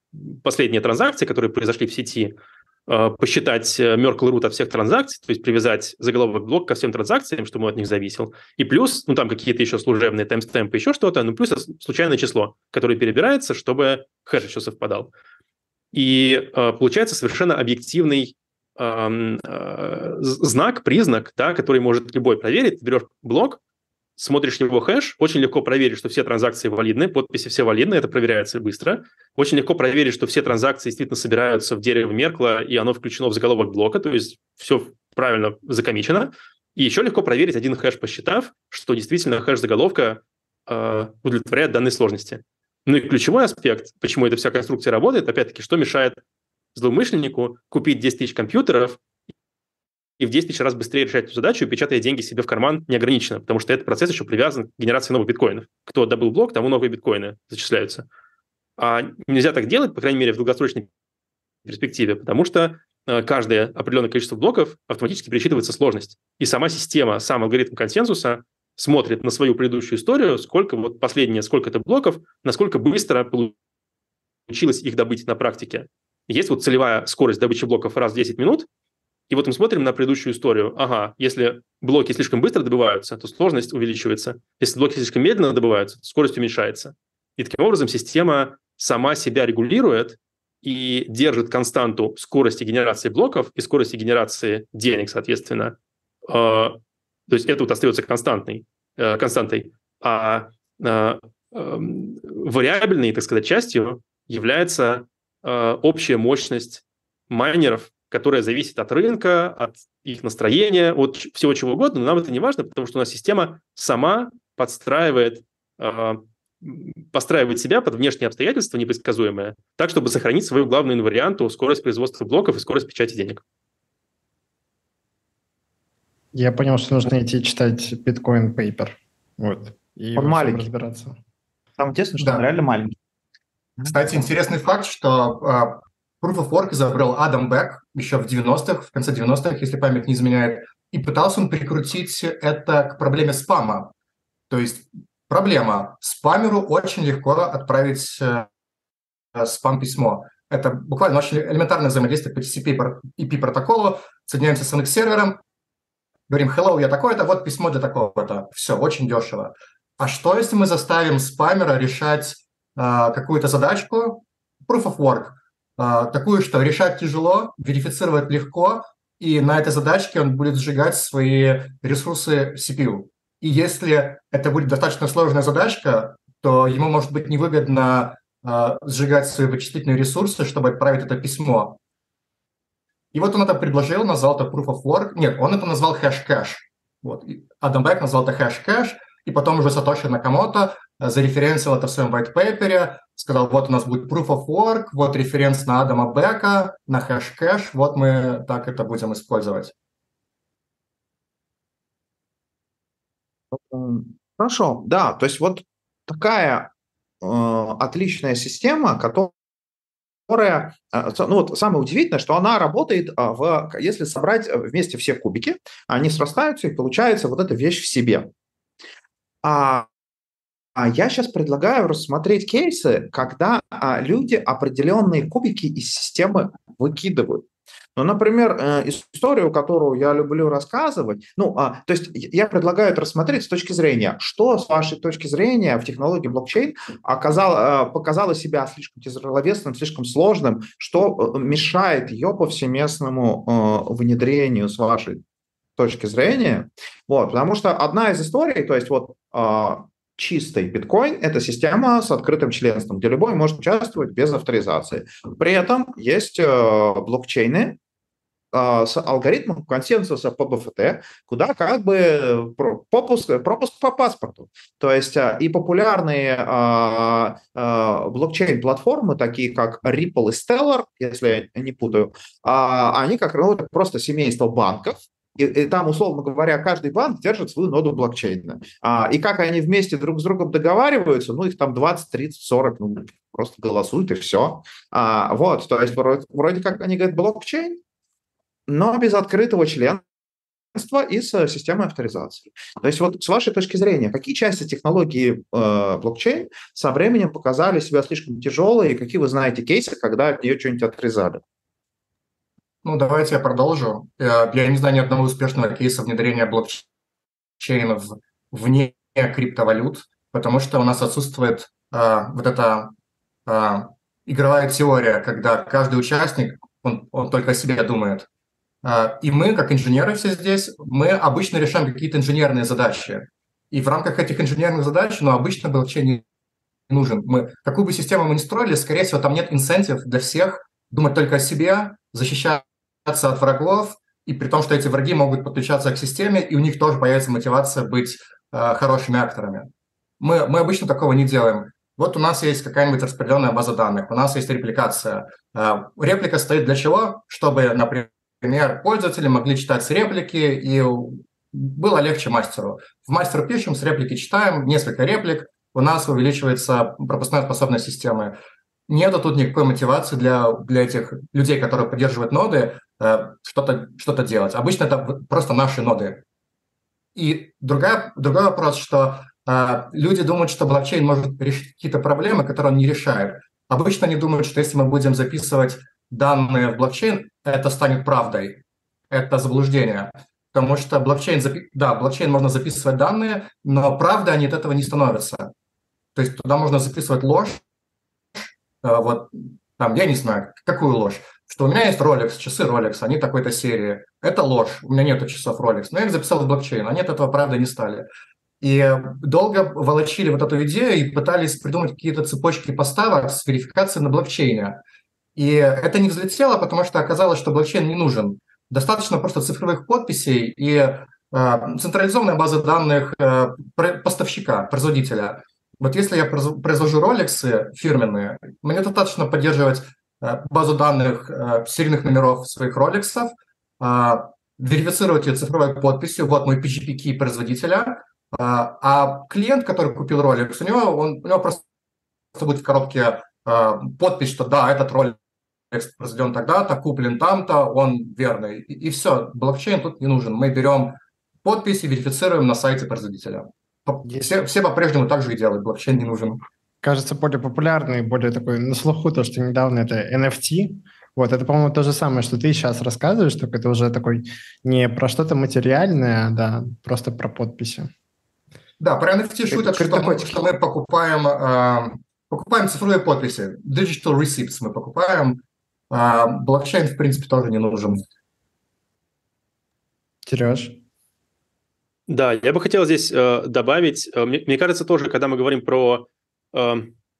последние транзакции, которые произошли в сети, посчитать Merkle root от всех транзакций, то есть привязать заголовок блок ко всем транзакциям, чтобы он от них зависел, и плюс, ну там какие-то еще служебные таймстемпы, еще что-то, ну плюс случайное число, которое перебирается, чтобы хэш еще совпадал. И получается совершенно объективный знак, признак, да, который может любой проверить. Ты берешь блок, смотришь его хэш, очень легко проверить, что все транзакции валидны, подписи все валидны, это проверяется быстро. Очень легко проверить, что все транзакции действительно собираются в дерево Меркла, и оно включено в заголовок блока, то есть все правильно закомичено. И еще легко проверить один хэш, посчитав, что действительно хэш заголовка удовлетворяет данной сложности. Ну и ключевой аспект, почему эта вся конструкция работает, опять-таки, что мешает злоумышленнику купить 10 тысяч компьютеров и в 10 тысяч раз быстрее решать эту задачу, печатая деньги себе в карман неограниченно, потому что этот процесс еще привязан к генерации новых биткоинов. Кто добыл блок, тому новые биткоины зачисляются. А нельзя так делать, по крайней мере, в долгосрочной перспективе, потому что каждое определенное количество блоков автоматически пересчитывается сложность. И сама система, сам алгоритм консенсуса смотрит на свою предыдущую историю, сколько вот последние, сколько-то блоков, насколько быстро получилось их добыть на практике. Есть вот целевая скорость добычи блоков раз в 10 минут, и вот мы смотрим на предыдущую историю. Ага, если блоки слишком быстро добываются, то сложность увеличивается. Если блоки слишком медленно добываются, то скорость уменьшается. И таким образом система сама себя регулирует и держит константу скорости генерации блоков и скорости генерации денег, соответственно. То есть это вот остается константой. А вариабельной, так сказать, частью является общая мощность майнеров, которая зависит от рынка, от их настроения, от всего чего угодно, но нам это не важно, потому что у нас система сама подстраивает себя под внешние обстоятельства непредсказуемые, так, чтобы сохранить свою главную инварианту скорость производства блоков и скорость печати денег. Я понял, что нужно идти читать Bitcoin Paper. Вот. И он маленький. Разбираться. Там тесно, что да. Он реально маленький. Кстати, интересный факт, что Proof of Work изобрел Адам Бэк еще в 90-х, в конце 90-х, если память не изменяет, и пытался он прикрутить это к проблеме спама. То есть проблема. Спамеру очень легко отправить спам-письмо. Это буквально очень элементарное взаимодействие по TCP/IP протоколу. Соединяемся с NX-сервером, говорим «Hello, я такой-то, вот письмо для такого-то». Все, очень дешево. А что, если мы заставим спамера решать какую-то задачку, proof of work, такую, что решать тяжело, верифицировать легко, и на этой задачке он будет сжигать свои ресурсы CPU. И если это будет достаточно сложная задачка, то ему, может быть, невыгодно сжигать свои вычислительные ресурсы, чтобы отправить это письмо. И вот он это предложил, назвал это proof of work. Нет, он это назвал хэш-кэш. Вот. Адам Бэк назвал это хэш-кэш, и потом уже Сатоши Накамото зареференсил это в своем white paper, сказал, вот у нас будет proof of work, вот референс на Адама Бэка, на хэш-кэш, вот мы так это будем использовать. Хорошо, да, то есть вот такая отличная система, которая, ну вот самое удивительное, что она работает, если собрать вместе все кубики, они срастаются и получается вот эта вещь в себе. А я сейчас предлагаю рассмотреть кейсы, когда люди определенные кубики из системы выкидывают. Ну, например, историю, которую я люблю рассказывать, то есть я предлагаю это рассмотреть с точки зрения, что с вашей точки зрения в технологии блокчейн показало себя слишком тяжеловесным, слишком сложным, что мешает ее повсеместному внедрению с вашей точки зрения. Вот, потому что одна из историй, то есть вот... Чистый биткоин – это система с открытым членством, где любой может участвовать без авторизации. При этом есть блокчейны, с алгоритмом консенсуса PBFT, куда как бы пропуск по паспорту. То есть и популярные блокчейн-платформы, такие как Ripple и Stellar, если я не путаю, они как раз просто семейство банков, и там, условно говоря, каждый банк держит свою ноду блокчейна. И как они вместе друг с другом договариваются, ну, их там 20, 30, 40, ну, просто голосуют и все. Вот, то есть вроде как они говорят блокчейн, но без открытого членства и с системой авторизации. То есть вот с вашей точки зрения, какие части технологии блокчейн со временем показали себя слишком тяжелые, и какие вы знаете кейсы, когда от нее что-нибудь отрезали? Ну, давайте я продолжу. Я не знаю ни одного успешного кейса внедрения блокчейнов вне криптовалют, потому что у нас отсутствует вот эта игровая теория, когда каждый участник, он только о себе думает. И мы, как инженеры все здесь, мы обычно решаем какие-то инженерные задачи. И в рамках этих инженерных задач, ну, обычно блокчейн не нужен. Мы, какую бы систему мы ни строили, скорее всего, там нет инсентив для всех думать только о себе, защищаться от врагов, и при том, что эти враги могут подключаться к системе, и у них тоже появится мотивация быть хорошими акторами. Мы обычно такого не делаем. Вот у нас есть какая-нибудь распределенная база данных, у нас есть репликация. Реплика стоит для чего? Чтобы, например, пользователи могли читать реплики, и было легче мастеру. В мастер пишем, с реплики читаем, несколько реплик, у нас увеличивается пропускная способность системы. Нету тут никакой мотивации для этих людей, которые поддерживают ноды, что-то делать. Обычно это просто наши ноды. И другой вопрос, что люди думают, что блокчейн может решить какие-то проблемы, которые он не решает. Обычно они думают, что если мы будем записывать данные в блокчейн, это станет правдой. Это заблуждение. Потому что блокчейн можно записывать данные, но правдой они от этого не становятся. То есть туда можно записывать ложь. Вот, там, я не знаю, какую ложь, что у меня есть Rolex, часы Rolex, они такой-то серии, это ложь, у меня нету часов Rolex, но я их записал в блокчейн, они от этого правда не стали. И долго волочили вот эту идею и пытались придумать какие-то цепочки поставок с верификацией на блокчейне. И это не взлетело, потому что оказалось, что блокчейн не нужен. Достаточно просто цифровых подписей и централизованная база данных поставщика, производителя. Вот если я произвожу роликсы фирменные, мне достаточно поддерживать базу данных серийных номеров своих роликсов, верифицировать ее цифровой подписью, вот мой PGP-кей производителя, а клиент, который купил роликс, у него просто будет в коробке подпись, что да, этот роликс произведен тогда-то, куплен там-то, он верный. И все, блокчейн тут не нужен. Мы берем подпись и верифицируем на сайте производителя. Все по-прежнему так же и делают, блокчейн не нужен. Кажется, более популярный, более такой на слуху, то, что недавно это NFT. Вот, это, по-моему, то же самое, что ты сейчас рассказываешь, только это уже такой не про что-то материальное, а да, просто про подписи. Да, про NFT шутят, что мы покупаем цифровые подписи. Digital receipts мы покупаем. Блокчейн, в принципе, тоже не нужен. Сереж? Да, я бы хотел здесь добавить, мне кажется, тоже, когда мы говорим про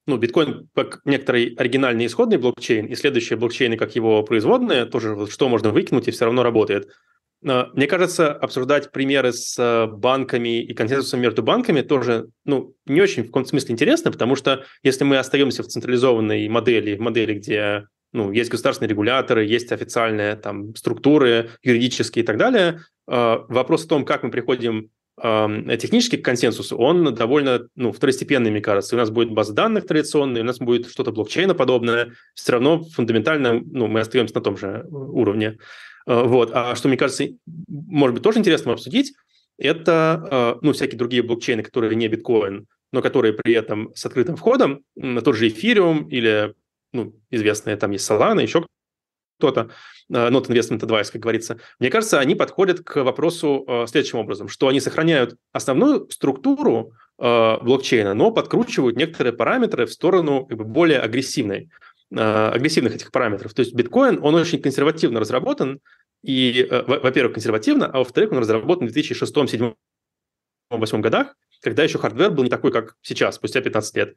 биткоин как некоторый оригинальный исходный блокчейн и следующие блокчейны как его производные, тоже что можно выкинуть и все равно работает. Мне кажется, обсуждать примеры с банками и консенсусом между банками тоже не очень в каком-то смысле интересно, потому что если мы остаемся в централизованной модели, где есть государственные регуляторы, есть официальные там, структуры юридические и так далее. Вопрос в том, как мы приходим технически к консенсусу, он довольно второстепенный, мне кажется. У нас будет база данных традиционная, у нас будет что-то блокчейноподобное. Все равно фундаментально мы остаемся на том же уровне. Вот. А что, мне кажется, может быть, тоже интересно обсудить, это всякие другие блокчейны, которые не биткоин, но которые при этом с открытым входом, тот же эфириум или... известные, там есть Solana, еще кто-то, Not Investment Advice, как говорится. Мне кажется, они подходят к вопросу следующим образом, что они сохраняют основную структуру блокчейна, но подкручивают некоторые параметры в сторону более агрессивных этих параметров. То есть биткоин, он очень консервативно разработан, и, во-первых, консервативно, а во-вторых, он разработан в 2006, 2007, 2008 годах, когда еще хардвер был не такой, как сейчас, спустя 15 лет.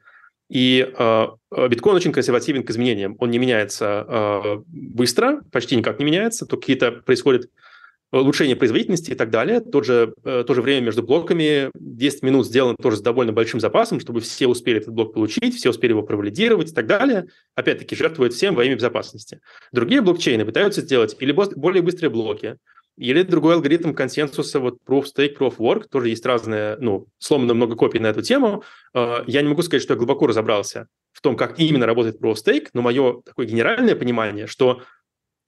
И биткоин очень консервативен к изменениям. Он не меняется быстро, почти никак не меняется, то какие-то происходят улучшения производительности и так далее. То же время между блоками, 10 минут сделано тоже с довольно большим запасом, чтобы все успели этот блок получить, все успели его провалидировать и так далее. Опять-таки жертвуют всем во имя безопасности. Другие блокчейны пытаются сделать или более быстрые блоки, или другой алгоритм консенсуса, вот Proof Stake, Proof Work, тоже есть разные, сломано много копий на эту тему. Я не могу сказать, что я глубоко разобрался в том, как именно работает Proof Stake, но мое такое генеральное понимание, что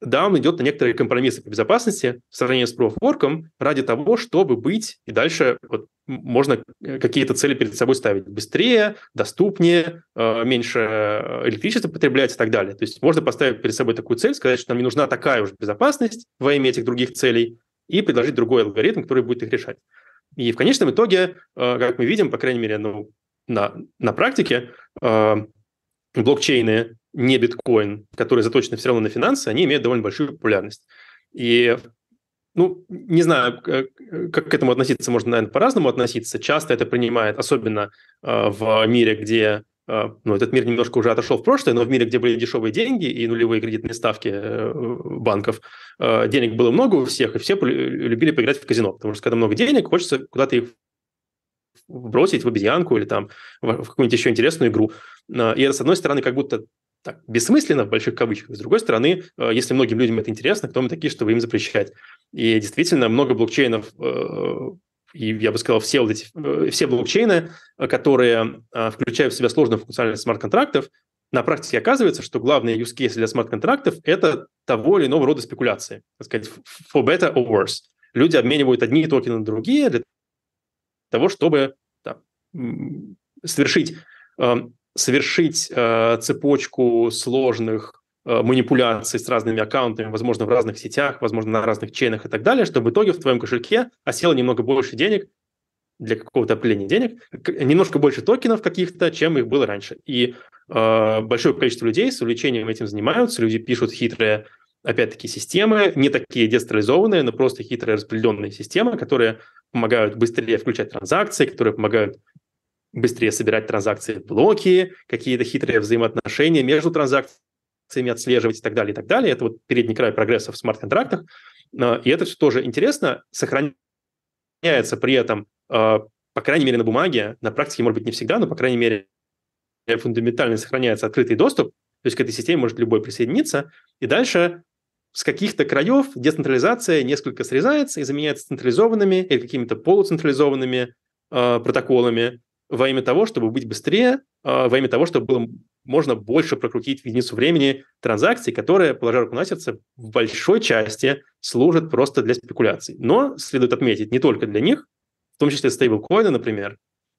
да, он идет на некоторые компромиссы по безопасности в сравнении с Proof Work ради того, чтобы быть, и дальше вот, можно какие-то цели перед собой ставить быстрее, доступнее, меньше электричества потреблять и так далее. То есть можно поставить перед собой такую цель, сказать, что нам не нужна такая уже безопасность во имя этих других целей, и предложить другой алгоритм, который будет их решать. И в конечном итоге, как мы видим, по крайней мере, на практике, блокчейны, не биткоин, которые заточены все равно на финансы, они имеют довольно большую популярность. И, не знаю, как к этому относиться, можно, наверное, по-разному относиться. Часто это принимает, особенно в мире, где, этот мир немножко уже отошел в прошлое, но в мире, где были дешевые деньги и нулевые кредитные ставки банков, денег было много у всех, и все любили поиграть в казино, потому что когда много денег, хочется куда-то их бросить в обезьянку или там в какую-нибудь еще интересную игру. И это, с одной стороны, как будто так, бессмысленно, в больших кавычках. С другой стороны, если многим людям это интересно, кто мы такие, чтобы им запрещать? И действительно, много блокчейнов, и я бы сказал, все блокчейны, которые включают в себя сложную функциональность смарт-контрактов, на практике оказывается, что главный use case для смарт-контрактов – это того или иного рода спекуляции. Так сказать, for better or worse. Люди обменивают одни токены на другие для того, чтобы совершить цепочку сложных манипуляций с разными аккаунтами, возможно, в разных сетях, возможно, на разных чейнах и так далее, чтобы в итоге в твоем кошельке осело немного больше денег для какого-то определения денег, немножко больше токенов каких-то, чем их было раньше. И большое количество людей с увлечением этим занимаются, люди пишут хитрые, опять-таки, системы, не такие децентрализованные, но просто хитрые распределенные системы, которые помогают быстрее включать транзакции, которые помогают быстрее собирать транзакции в блоки, какие-то хитрые взаимоотношения между транзакциями отслеживать и так далее, и так далее. Это вот передний край прогресса в смарт-контрактах. И это все тоже интересно. Сохраняется при этом, по крайней мере, на бумаге, на практике, может быть, не всегда, но, по крайней мере, фундаментально сохраняется открытый доступ. То есть к этой системе может любой присоединиться. И дальше с каких-то краев децентрализация несколько срезается и заменяется централизованными или какими-то полуцентрализованными протоколами, во имя того, чтобы быть быстрее, во имя того, чтобы было можно больше прокрутить в единицу времени транзакций, которые, положа руку на сердце, в большой части служат просто для спекуляций. Но, следует отметить, не только для них, в том числе стейблкоины, например,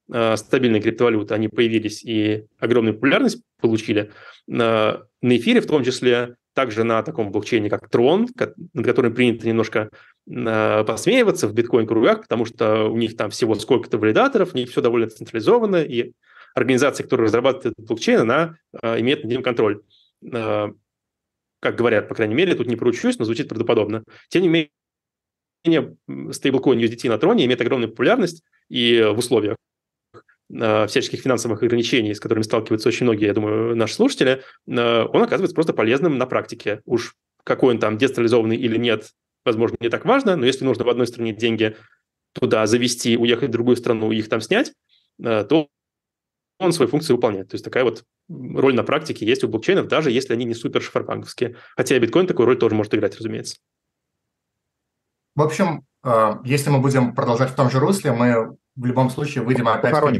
стабильные криптовалюты, они появились и огромную популярность получили на эфире, в том числе также на таком блокчейне, как Tron, над которым принято немножко посмеиваться в биткоин-кругах, потому что у них там всего сколько-то валидаторов, у них все довольно централизовано, и организация, которая разрабатывает блокчейн, она имеет над ним контроль. Как говорят, по крайней мере, тут не поручусь, но звучит правдоподобно. Тем не менее, стейблкоин USDT на Троне имеет огромную популярность, и в условиях всяческих финансовых ограничений, с которыми сталкиваются очень многие, я думаю, наши слушатели, он оказывается просто полезным на практике. Уж какой он там децентрализованный или нет, возможно, не так важно, но если нужно в одной стране деньги туда завести, уехать в другую страну и их там снять, то он свою функцию выполняет. То есть такая вот роль на практике есть у блокчейнов, даже если они не супер шиферпанковские. Хотя и биткоин такую роль тоже может играть, разумеется. В общем, если мы будем продолжать в том же русле, мы в любом случае выйдем опять к...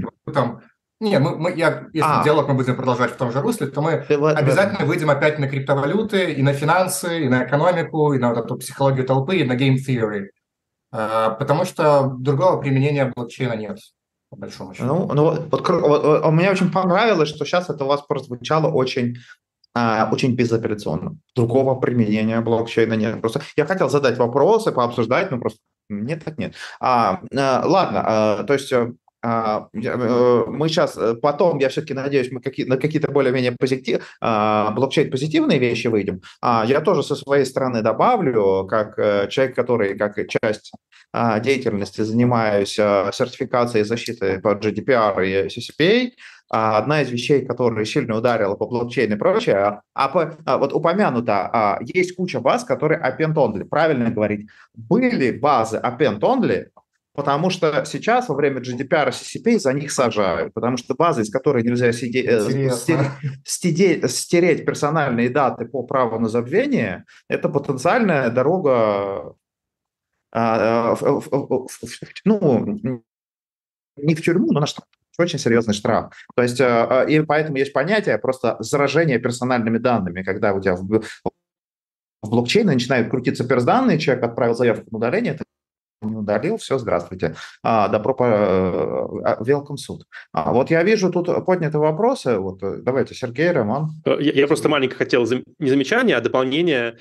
Нет, если диалог мы будем продолжать в том же русле, то мы обязательно выйдем опять на криптовалюты, и на финансы, и на экономику, и на вот эту психологию толпы, и на game theory. Потому что другого применения блокчейна нет, по большому счету. Мне очень понравилось, что сейчас это у вас прозвучало очень... очень безапелляционно. Другого применения блокчейна нет. Просто я хотел задать вопросы, пообсуждать, но просто нет, так нет. Мы сейчас, потом, я все-таки надеюсь, мы на какие-то более-менее блокчейн-позитивные вещи выйдем. Я тоже со своей стороны добавлю, как человек, который, как часть деятельности, занимаюсь сертификацией защиты по GDPR и CCPA, одна из вещей, которая сильно ударила по блокчейну и прочее, вот упомянуто, есть куча баз, которые append-only, правильно говорить, были базы append-only, потому что сейчас во время GDPR и CCP за них сажают, потому что база, из которой нельзя стереть персональные даты по праву на забвение, это потенциальная дорога, не в тюрьму, но на штраф. Очень серьезный штраф. То есть, и поэтому есть понятие просто заражения персональными данными, когда у тебя в блокчейне начинают крутиться персданные, человек отправил заявку на удаление, ты не удалил, все, здравствуйте. Добро welcome суд. Вот я вижу тут подняты вопросы. Вот, давайте, Сергей, Роман. Я просто маленько хотел, не замечание, а дополнение...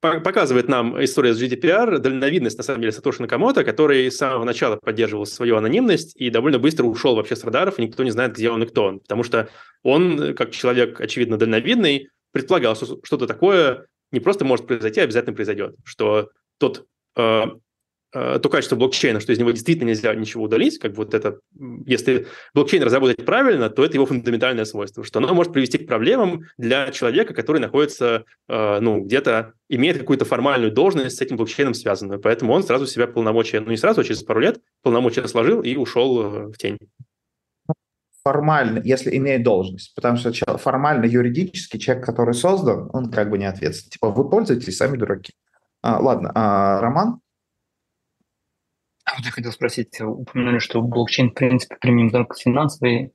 Показывает нам история с GDPR, дальновидность, на самом деле, Сатоши Накамото, который с самого начала поддерживал свою анонимность и довольно быстро ушел вообще с радаров, и никто не знает, где он и кто он. Потому что он, как человек, очевидно, дальновидный, предполагал, что что-то такое не просто может произойти, а обязательно произойдет. Что то качество блокчейна, что из него действительно нельзя ничего удалить, как бы вот это, если блокчейн разработать правильно, то это его фундаментальное свойство, что оно может привести к проблемам для человека, который находится, где-то, имеет какую-то формальную должность с этим блокчейном связанную, поэтому он сразу себя полномочия, не сразу, а через пару лет полномочия сложил и ушел в тень. Формально, если имеет должность, потому что формально юридически человек, который создан, он как бы не ответственен. Типа вы пользуетесь, сами дураки. Ладно, Роман? Вот я хотел спросить, упомянули, что блокчейн, в принципе, применим только к финансовой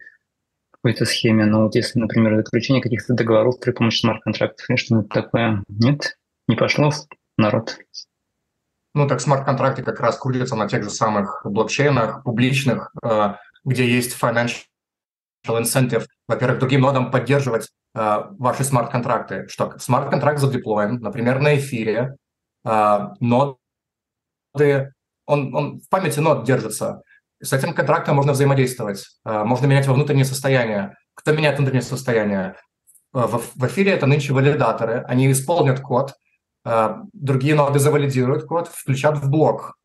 какой-то схеме, но вот если, например, заключение каких-то договоров при помощи смарт-контрактов или что-нибудь такое, нет, не пошло в народ? Ну, так смарт-контракты как раз крутятся на тех же самых блокчейнах публичных, где есть financial incentive, во-первых, другим нодам поддерживать ваши смарт-контракты. Что смарт-контракт задеплоен, например, на эфире, ноды... Он в памяти нод держится. С этим контрактом можно взаимодействовать. Можно менять его внутреннее состояние. Кто меняет внутреннее состояние? В эфире это нынче валидаторы. Они исполнят код. Другие ноды завалидируют код, включат в блок.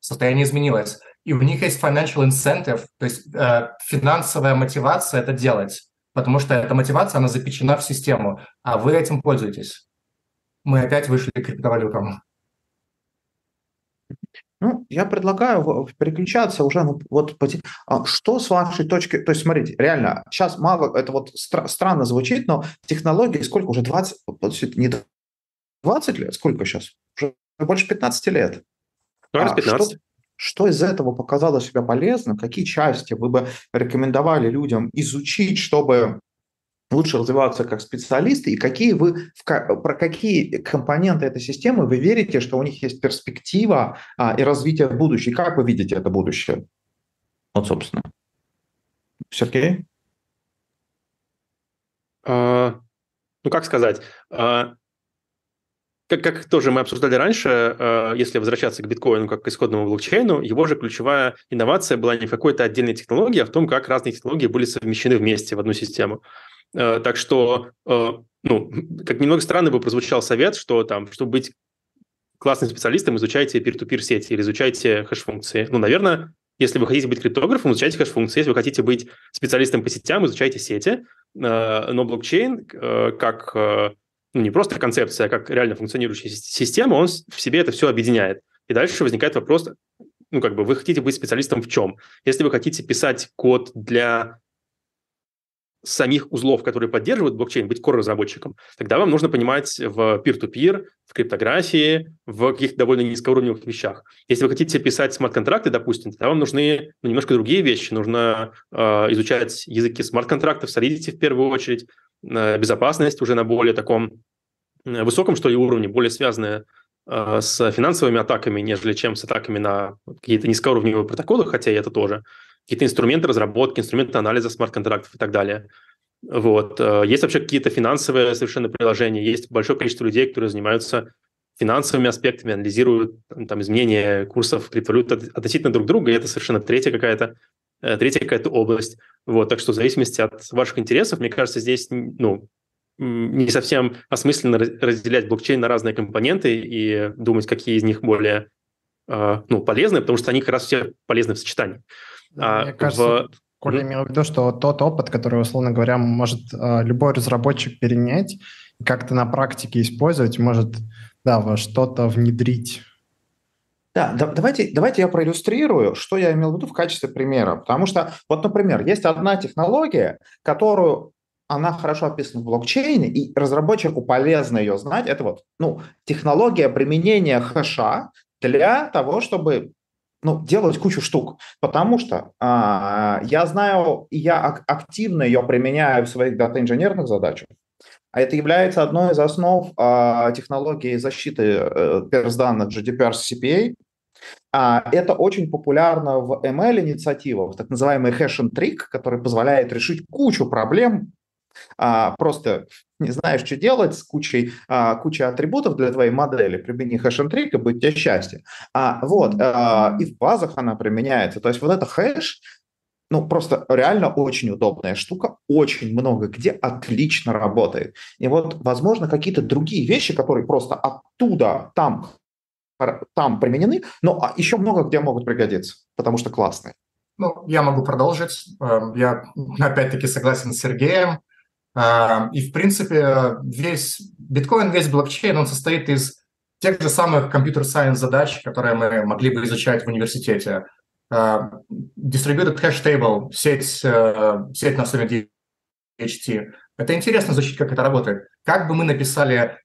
Состояние изменилось. И у них есть financial incentive, то есть финансовая мотивация это делать. Потому что эта мотивация, она запечена в систему. А вы этим пользуетесь. Мы опять вышли к криптовалютам. Ну, я предлагаю переключаться уже, что с вашей точки, то есть, смотрите, реально, сейчас мало, это вот странно звучит, но технологии сколько уже, 20 лет, сколько сейчас? Уже больше 15 лет. 15. Что из этого показало себя полезным, какие части вы бы рекомендовали людям изучить, чтобы... лучше развиваться как специалисты, и про какие компоненты этой системы вы верите, что у них есть перспектива и развитие в будущем? Как вы видите это будущее? Вот, собственно. Сергей? Как сказать? Как тоже мы обсуждали раньше, если возвращаться к биткоину как к исходному блокчейну, его же ключевая инновация была не в какой-то отдельной технологии, а в том, как разные технологии были совмещены вместе в одну систему. Так что, как немного странно бы прозвучал совет, что там, чтобы быть классным специалистом, изучайте peer-to-peer сети или изучайте хэш-функции. Наверное, если вы хотите быть криптографом, изучайте хэш-функции. Если вы хотите быть специалистом по сетям, изучайте сети. Но блокчейн как... не просто концепция, а как реально функционирующая система, он в себе это все объединяет. И дальше возникает вопрос, вы хотите быть специалистом в чем? Если вы хотите писать код для самих узлов, которые поддерживают блокчейн, быть core-разработчиком, тогда вам нужно понимать в peer-to-peer, в криптографии, в каких-то довольно низкоуровневых вещах. Если вы хотите писать смарт-контракты, допустим, тогда вам нужны немножко другие вещи. Нужно изучать языки смарт-контрактов, Solidity в первую очередь, безопасность уже на более таком высоком, что ли, уровне, более связанная с финансовыми атаками, нежели чем с атаками на какие-то низкоуровневые протоколы, хотя и это тоже. Какие-то инструменты разработки, инструменты анализа смарт-контрактов и так далее. Вот. Есть вообще какие-то финансовые совершенно приложения, есть большое количество людей, которые занимаются финансовыми аспектами, анализируют там, изменения курсов криптовалют относительно друг друга, и это совершенно третья какая-то область. Вот, так что в зависимости от ваших интересов, мне кажется, здесь не совсем осмысленно разделять блокчейн на разные компоненты и думать, какие из них более ну, полезны, потому что они как раз все полезны в сочетании. Мне кажется, Коля имел в виду, что тот опыт, который, условно говоря, может любой разработчик перенять, как-то на практике использовать, может, да, во что-то внедрить. Да, давайте я проиллюстрирую, что я имел в виду в качестве примера. Потому что, вот, например, есть одна технология, которую она хорошо описана в блокчейне, и разработчику полезно ее знать. Это вот, ну, технология применения хэша для того, чтобы, ну, делать кучу штук. Потому что я знаю, и я активно ее применяю в своих дата-инженерных задачах. А это является одной из основ технологии защиты персданных GDPR CPA. Это очень популярно в ML-инициативах, так называемый хэш-н-трик, который позволяет решить кучу проблем. Просто не знаешь, что делать с кучей атрибутов для твоей модели, примени хэш-н-трик, и будет тебе счастье. И в базах она применяется. То есть вот это хэш, ну, просто реально очень удобная штука, очень много где отлично работает. И вот, возможно, какие-то другие вещи, которые просто оттуда, там применены, но еще много где могут пригодиться, потому что классные. Ну, я могу продолжить. Я, опять-таки, согласен с Сергеем. И, в принципе, весь биткоин, весь блокчейн, он состоит из тех же самых компьютер-сайенс задач, которые мы могли бы изучать в университете. Distributed hash table, сеть на основе DHT. Это интересно изучить, как это работает. Как бы мы написали,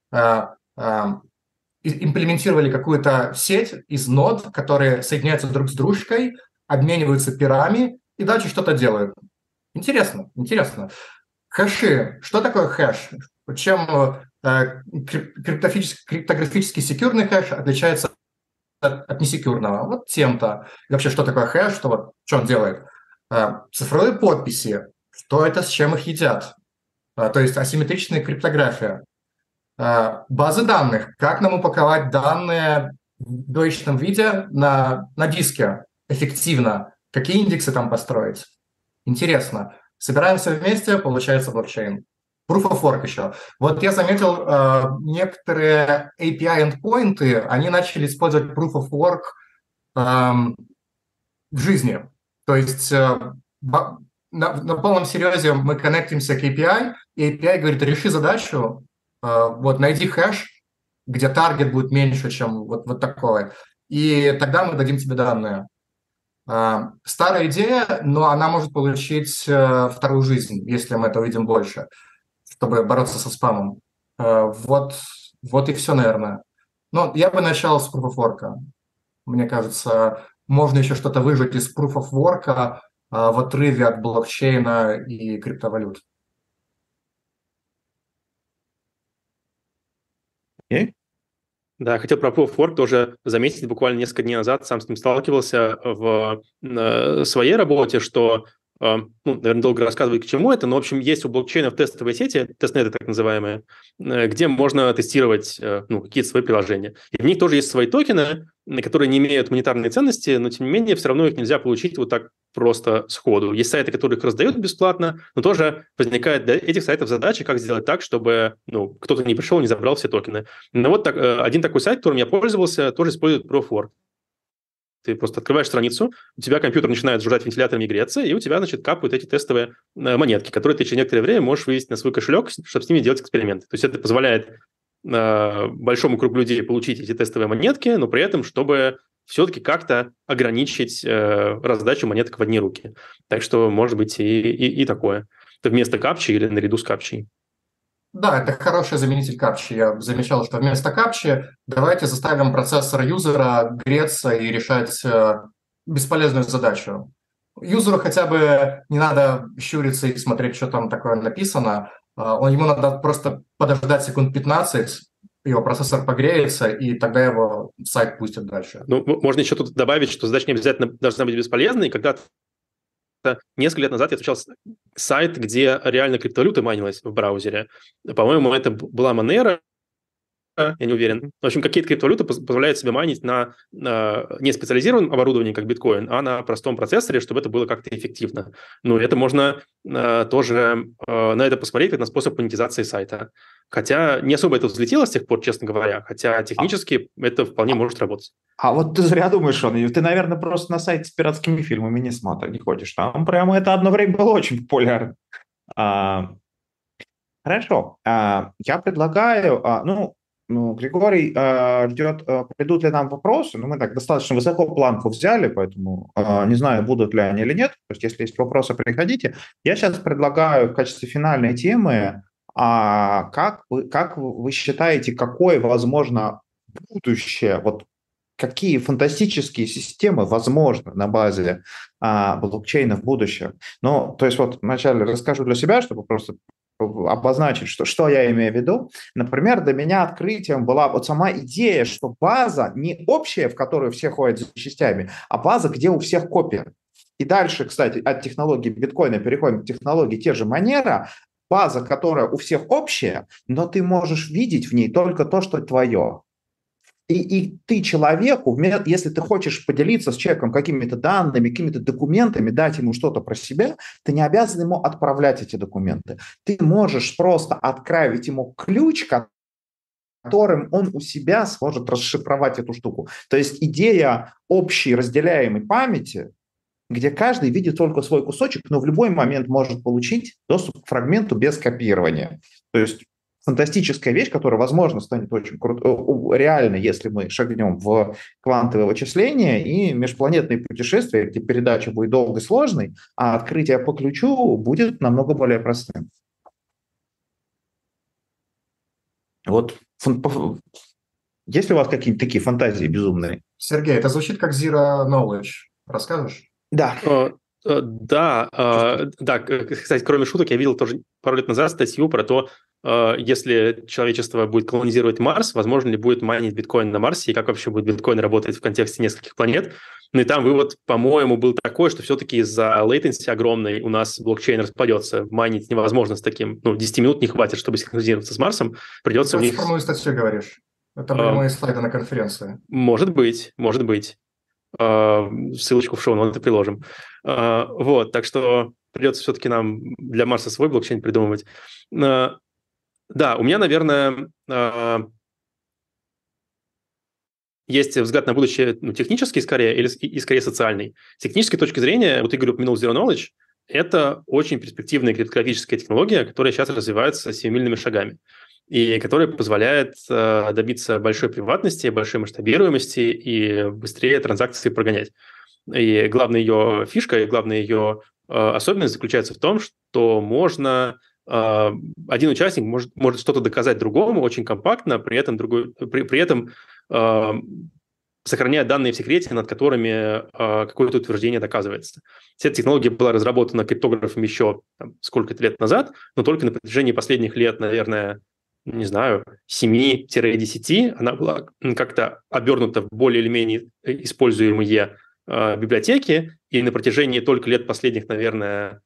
имплементировали какую-то сеть из нод, которые соединяются друг с дружкой, обмениваются пирами и дальше что-то делают. Интересно. Хэши. Что такое хэш? Чем криптографический секьюрный хэш отличается от несекьюрного? Вот тем-то. И вообще, что такое хэш, что он делает? Цифровые подписи. Что это, с чем их едят? То есть асимметричная криптография. Базы данных. Как нам упаковать данные в двоичном виде на диске эффективно? Какие индексы там построить? Интересно. Собираемся вместе, получается блокчейн. Proof of Work еще. Вот я заметил, некоторые API-эндпоинты, они начали использовать Proof of Work в жизни. То есть на полном серьезе мы коннектимся к API, и API говорит, реши задачу, найди хэш, где таргет будет меньше, чем вот такое. И тогда мы дадим тебе данные. Старая идея, но она может получить вторую жизнь, если мы это увидим больше, чтобы бороться со спамом. Вот и все, наверное. Но я бы начал с Proof of Work. Мне кажется, можно еще что-то выжать из Proof of Work в отрыве от блокчейна и криптовалют. Okay. Да, хотел про Proof of Work тоже заметить. Буквально несколько дней назад сам с ним сталкивался в своей работе, что... наверное, долго рассказывать, к чему это, но, в общем, есть у блокчейнов тестовые сети, тестнеты так называемые, где можно тестировать какие-то свои приложения. И в них тоже есть свои токены, которые не имеют монетарной ценности, но, тем не менее, все равно их нельзя получить вот так просто сходу. Есть сайты, которые их раздают бесплатно, но тоже возникает для этих сайтов задача, как сделать так, чтобы кто-то не пришел и не забрал все токены. Но вот один такой сайт, которым я пользовался, тоже использует Proof of Work. Ты просто открываешь страницу, у тебя компьютер начинает жужжать вентиляторами и греться, и у тебя, значит, капают эти тестовые монетки, которые ты через некоторое время можешь вывести на свой кошелек, чтобы с ними делать эксперименты. То есть это позволяет большому кругу людей получить эти тестовые монетки, но при этом, чтобы все-таки как-то ограничить раздачу монеток в одни руки. Так что, может быть, и такое. Это вместо капчи или наряду с капчей. Да, это хороший заменитель капчи. Я замечал, что вместо капчи давайте заставим процессор юзера греться и решать бесполезную задачу. Юзеру хотя бы не надо щуриться и смотреть, что там такое написано. Ему надо просто подождать секунд 15, его процессор погреется, и тогда его сайт пустит дальше. Можно еще тут добавить, что задача не обязательно должна быть бесполезной. Когда-то несколько лет назад я встречал сайт, где реально криптовалюта майнилась в браузере. По-моему, это была Monero, я не уверен. В общем, какие-то криптовалюты позволяют себе майнить на не специализированном оборудовании, как биткоин, а на простом процессоре, чтобы это было как-то эффективно. Ну, это можно тоже на это посмотреть, как на способ монетизации сайта. Хотя не особо это взлетело с тех пор, честно говоря, хотя технически это вполне может работать. А вот ты зря думаешь, что ты, наверное, просто на сайте с пиратскими фильмами не ходишь. Там прямо это одно время было очень популярно. Хорошо. Я предлагаю... Григорий ждет, придут ли нам вопросы. Мы так достаточно высоко планку взяли, поэтому не знаю, будут ли они или нет. То есть, если есть вопросы, приходите. Я сейчас предлагаю в качестве финальной темы, как вы считаете, какое возможно будущее, вот какие фантастические системы возможны на базе блокчейна в будущем? То есть, вот вначале расскажу для себя, чтобы просто обозначить, что я имею в виду. Например, для меня открытием была вот сама идея, что база не общая, в которую все ходят за частями, а база, где у всех копия. И дальше, кстати, от технологии биткоина переходим к технологии те же Monero, база, которая у всех общая, но ты можешь видеть в ней только то, что твое. И ты человеку, если ты хочешь поделиться с человеком какими-то данными, какими-то документами, дать ему что-то про себя, ты не обязан ему отправлять эти документы. Ты можешь просто отправить ему ключ, которым он у себя сможет расшифровать эту штуку. То есть идея общей разделяемой памяти, где каждый видит только свой кусочек, но в любой момент может получить доступ к фрагменту без копирования. То есть фантастическая вещь, которая, возможно, станет очень реальной, если мы шагнем в квантовое вычисление, и межпланетные путешествия, где передача будет долгой и сложной, а открытие по ключу будет намного более простым. Вот есть ли у вас какие-то такие фантазии безумные? Сергей, это звучит как Zero Knowledge. Расскажешь? Да. Да, кстати, кроме шуток, я видел тоже пару лет назад статью про то, если человечество будет колонизировать Марс, возможно ли будет майнить биткоин на Марсе, и как вообще будет биткоин работать в контексте нескольких планет. Ну и там вывод, по-моему, был такой, что все-таки из-за latency огромной у нас блокчейн распадется, майнить невозможно с таким, 10 минут не хватит, чтобы синхронизироваться с Марсом, придется у них... Ты про мою статью говоришь? Это прямые слайды на конференции. Может быть. Ссылочку в шоу-ноты приложим. Так что придется все-таки нам для Марса свой блокчейн придумывать. Да, у меня, наверное, есть взгляд на будущее технический скорее или скорее социальный. С технической точки зрения, вот Игорь упомянул Zero Knowledge, это очень перспективная криптографическая технология, которая сейчас развивается семимильными шагами и которая позволяет добиться большой приватности, большой масштабируемости и быстрее транзакции прогонять. И главная ее фишка, и главная ее особенность заключается в том, что один участник может что-то доказать другому очень компактно, при этом сохраняя данные в секрете, над которыми какое-то утверждение доказывается. Вся эта технология была разработана криптографом еще сколько-то лет назад, но только на протяжении последних лет, наверное, 7-10, она была как-то обернута в более или менее используемые библиотеки, и на протяжении только лет последних, наверное,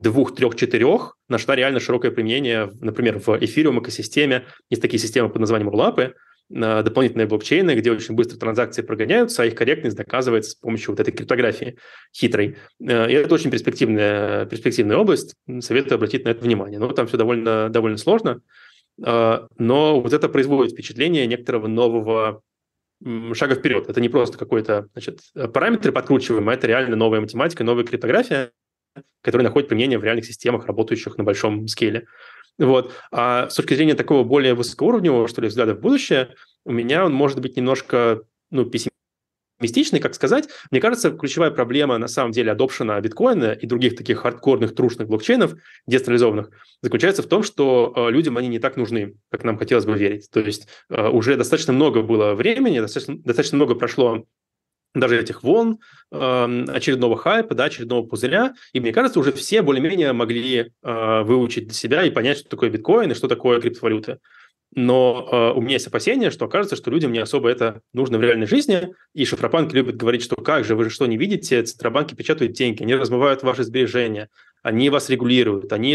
2-3-4 нашла реально широкое применение, например, в эфириум экосистеме. Есть такие системы под названием урлапы, дополнительные блокчейны, где очень быстро транзакции прогоняются, а их корректность доказывается с помощью вот этой криптографии хитрой. И это очень перспективная область, советую обратить на это внимание. Там все довольно сложно, но вот это производит впечатление некоторого нового шага вперед. Это не просто какой-то параметр подкручиваемый, а это реально новая математика, новая криптография, которые находят применение в реальных системах, работающих на большом скейле. А с точки зрения такого более высокоуровневого, что ли, взгляда в будущее, у меня он может быть немножко пессимистичный, как сказать. Мне кажется, ключевая проблема на самом деле адопшена биткоина и других таких хардкорных, трушных блокчейнов, децентрализованных, заключается в том, что людям они не так нужны, как нам хотелось бы верить. То есть уже достаточно много было времени, достаточно много прошло даже этих волн, очередного хайпа, очередного пузыря. И мне кажется, уже все более-менее могли выучить для себя и понять, что такое биткоин и что такое криптовалюта. Но у меня есть опасения, что окажется, что людям не особо это нужно в реальной жизни. И шифропанки любят говорить, что как же, вы же что не видите, центробанки печатают деньги, они размывают ваши сбережения, они вас регулируют, они,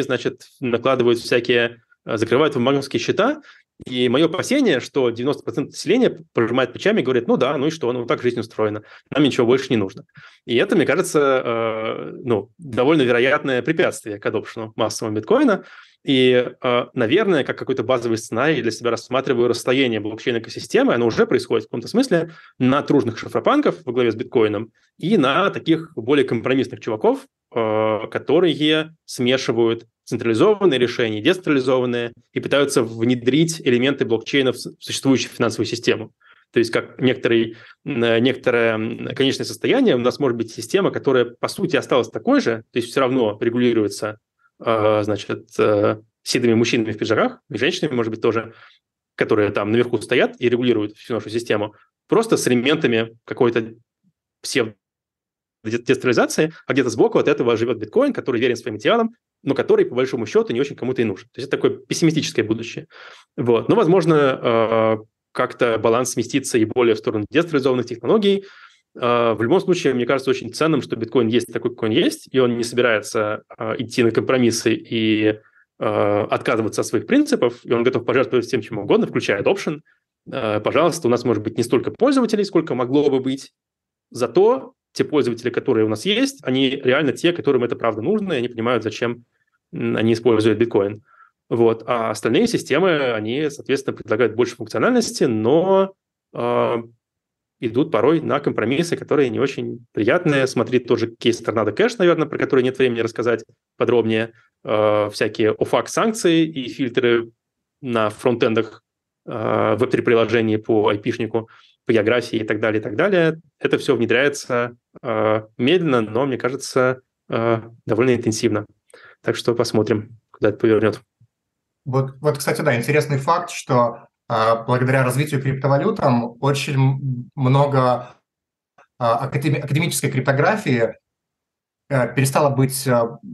накладывают всякие, закрывают банковские счета. И мое опасение, что 90% населения пожимает плечами и говорит, ну да, ну и что, ну так жизнь устроена, нам ничего больше не нужно. И это, мне кажется, довольно вероятное препятствие к adoption массового биткоина. И, наверное, как какой-то базовый сценарий для себя рассматриваю расслоение блокчейн-экосистемы, оно уже происходит в каком-то смысле на тружных шифропанков во главе с биткоином и на таких более компромиссных чуваков, которые смешивают централизованные решения и децентрализованные и пытаются внедрить элементы блокчейна в существующую финансовую систему. То есть как некоторое конечное состояние у нас может быть система, которая, по сути, осталась такой же, то есть все равно регулируется седыми мужчинами в пиджаках, и женщинами, может быть, тоже, которые там наверху стоят и регулируют всю нашу систему, просто с элементами какой-то псевдодецентрализации, а где-то сбоку от этого живет биткоин, который верен своим идеалам, но который, по большому счету, не очень кому-то и нужен. То есть это такое пессимистическое будущее. Вот. Но, возможно, как-то баланс сместится и более в сторону децентрализованных технологий. В любом случае, мне кажется очень ценным, что биткоин есть такой, какой он есть, и он не собирается идти на компромиссы и отказываться от своих принципов, и он готов пожертвовать всем, чем угодно, включая adoption. Пожалуйста, у нас может быть не столько пользователей, сколько могло бы быть, зато те пользователи, которые у нас есть, они реально те, которым это правда нужно, и они понимают, зачем они используют биткоин. Вот. А остальные системы, они, соответственно, предлагают больше функциональности, но идут порой на компромиссы, которые не очень приятные. Смотри тот же кейс Tornado Cash, наверное, про который нет времени рассказать подробнее. Всякие OFAC-санкции и фильтры на фронтендах веб-3-приложений по IP-шнику, по географии и так далее, и так далее. Это все внедряется медленно, но, мне кажется, довольно интенсивно. Так что посмотрим, куда это повернет. Вот, кстати, да, интересный факт, что благодаря развитию криптовалютам очень много академической криптографии перестало быть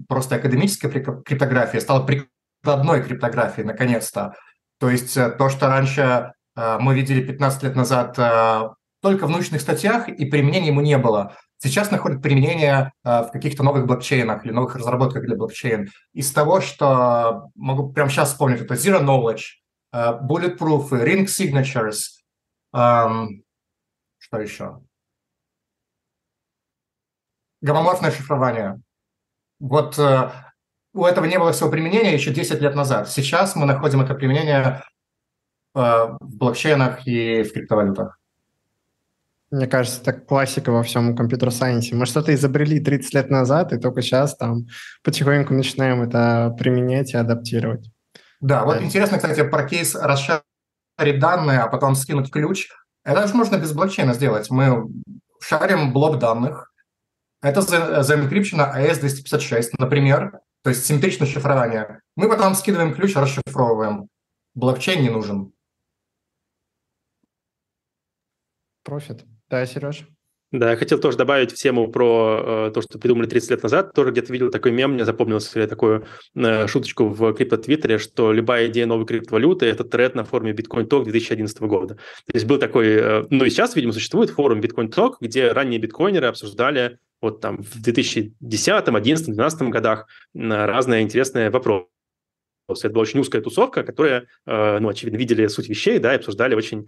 просто академической криптографией, стало прикладной криптографией, наконец-то. То есть то, что раньше мы видели 15 лет назад только в научных статьях, и применения ему не было. Сейчас находят применение в каких-то новых блокчейнах или новых разработках для блокчейн. Из того, что могу прямо сейчас вспомнить, это Zero Knowledge, Bulletproof, Ring Signatures. Что еще? Гомоморфное шифрование. Вот у этого не было всего применения еще 10 лет назад. Сейчас мы находим это применение в блокчейнах и в криптовалютах. Мне кажется, это классика во всем компьютер-сайенсе. Мы что-то изобрели 30 лет назад, и только сейчас там потихоньку начинаем это применять и адаптировать. Да, вот интересно, кстати, про кейс расшарить данные, а потом скинуть ключ. Это же можно без блокчейна сделать. Мы шарим блоб данных. Это заэнкрипчено AES-256, например, то есть симметричное шифрование. Мы потом скидываем ключ, расшифровываем. Блокчейн не нужен. Профит. Да, Сереж? Да, я хотел тоже добавить в тему про то, что придумали 30 лет назад. Тоже где-то видел такой мем, мне запомнилось такую шуточку в крипто-твиттере, что любая идея новой криптовалюты – это тред на форуме Bitcoin Talk 2011 года. То есть был такой… и сейчас, видимо, существует форум Bitcoin Talk, где ранние биткоинеры обсуждали вот там в 2010, 2011, 2012 годах разные интересные вопросы. Это была очень узкая тусовка, которая, очевидно, видели суть вещей, да, и обсуждали очень…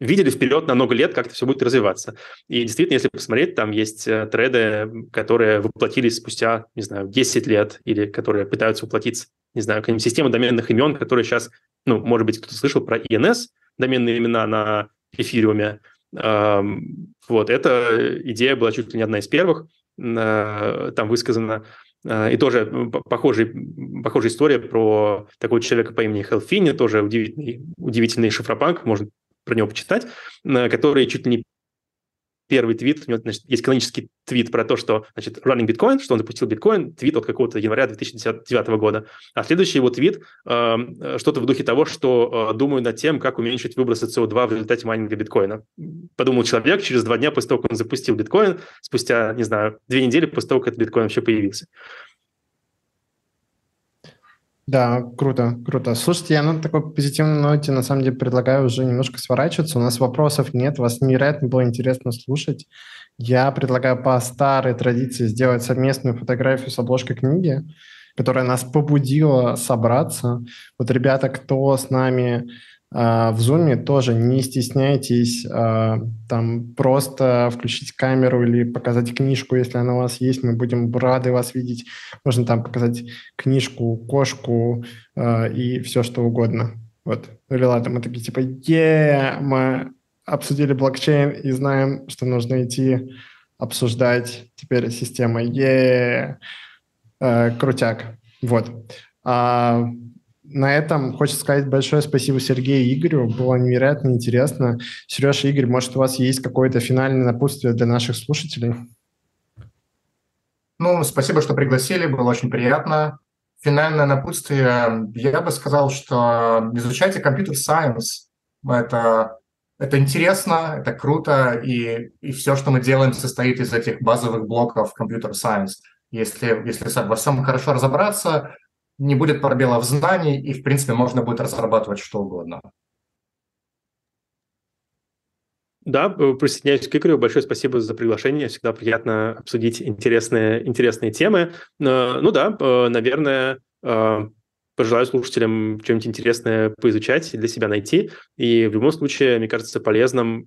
видели вперед на много лет, как это все будет развиваться. И действительно, если посмотреть, там есть треды, которые воплотились спустя, 10 лет, или которые пытаются воплотиться, какая-нибудь система доменных имен, которые сейчас, может быть, кто-то слышал про INS, доменные имена на эфириуме. Вот эта идея была чуть ли не одна из первых, там высказана. И тоже похожая история про такого человека по имени Хэл Финни, тоже удивительный шифропанк, можно про него почитать, который чуть ли не первый твит, у него, есть канонический твит про то, что, running Bitcoin, что он запустил биткоин, твит от какого-то января 2009 года. А следующий его твит, что-то в духе того, что думаю над тем, как уменьшить выбросы СО2 в результате майнинга биткоина. Подумал человек через 2 дня после того, как он запустил биткоин, спустя, 2 недели после того, как этот биткоин вообще появился. Да, круто, круто. Слушайте, я на такой позитивной ноте, на самом деле, предлагаю уже немножко сворачиваться. У нас вопросов нет, вас невероятно было интересно слушать. Я предлагаю по старой традиции сделать совместную фотографию с обложкой книги которая нас побудила собраться. Вот, ребята, кто с нами в Zoom, тоже не стесняйтесь там просто включить камеру или показать книжку, если она у вас есть. Мы будем рады вас видеть. Можно там показать книжку, кошку и все что угодно. Вот. Или ладно, мы такие типа мы обсудили блокчейн и знаем, что нужно идти обсуждать теперь систему. Крутяк. Вот. На этом хочу сказать большое спасибо Сергею и Игорю. Было невероятно интересно. Сереж и Игорь, может, у вас есть какое-то финальное напутствие для наших слушателей? Ну, спасибо, что пригласили. Было очень приятно. Финальное напутствие. Я бы сказал, что изучайте компьютер сайенс. Это интересно, это круто, и все, что мы делаем, состоит из этих базовых блоков компьютер сайенс. Если во всем хорошо разобраться, не будет пробелов знаний, и, в принципе, можно будет разрабатывать что угодно. Да, присоединяюсь к Игорю. Большое спасибо за приглашение. Всегда приятно обсудить интересные темы. Ну да, наверное, пожелаю слушателям что-нибудь интересное поизучать, для себя найти. И в любом случае, мне кажется, полезным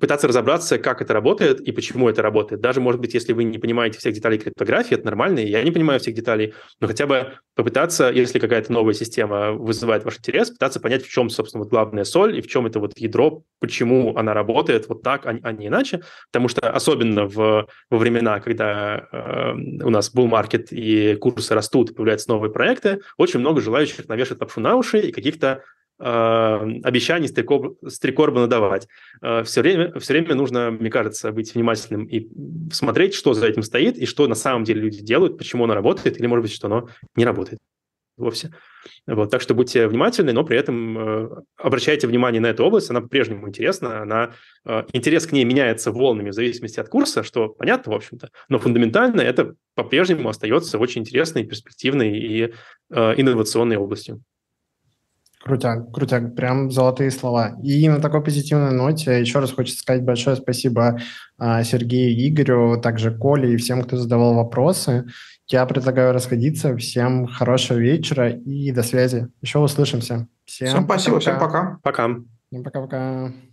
пытаться разобраться, как это работает и почему это работает. Даже, может быть, если вы не понимаете всех деталей криптографии, это нормально, я не понимаю всех деталей, но хотя бы попытаться, если какая-то новая система вызывает ваш интерес, пытаться понять, в чем, собственно, вот главная соль и в чем это вот ядро, почему она работает вот так, а не иначе. Потому что особенно во времена, когда у нас bull-market и курсы растут, появляются новые проекты, очень много желающих навешать лапшу на уши и каких-то обещаний стрекорба надавать. Все время нужно, мне кажется, быть внимательным и смотреть, что за этим стоит, и что на самом деле люди делают, почему оно работает, или, может быть, что оно не работает вовсе. Вот, так что будьте внимательны, но при этом обращайте внимание на эту область, она по-прежнему интересна, интерес к ней меняется волнами в зависимости от курса, что понятно, в общем-то, но фундаментально это по-прежнему остается очень интересной, перспективной и инновационной областью. Крутяк, прям золотые слова. И на такой позитивной ноте еще раз хочется сказать большое спасибо Сергею, Игорю, также Коле и всем, кто задавал вопросы. Я предлагаю расходиться. Всем хорошего вечера и до связи. Еще услышимся. Всем спасибо, пока. Всем пока. Пока.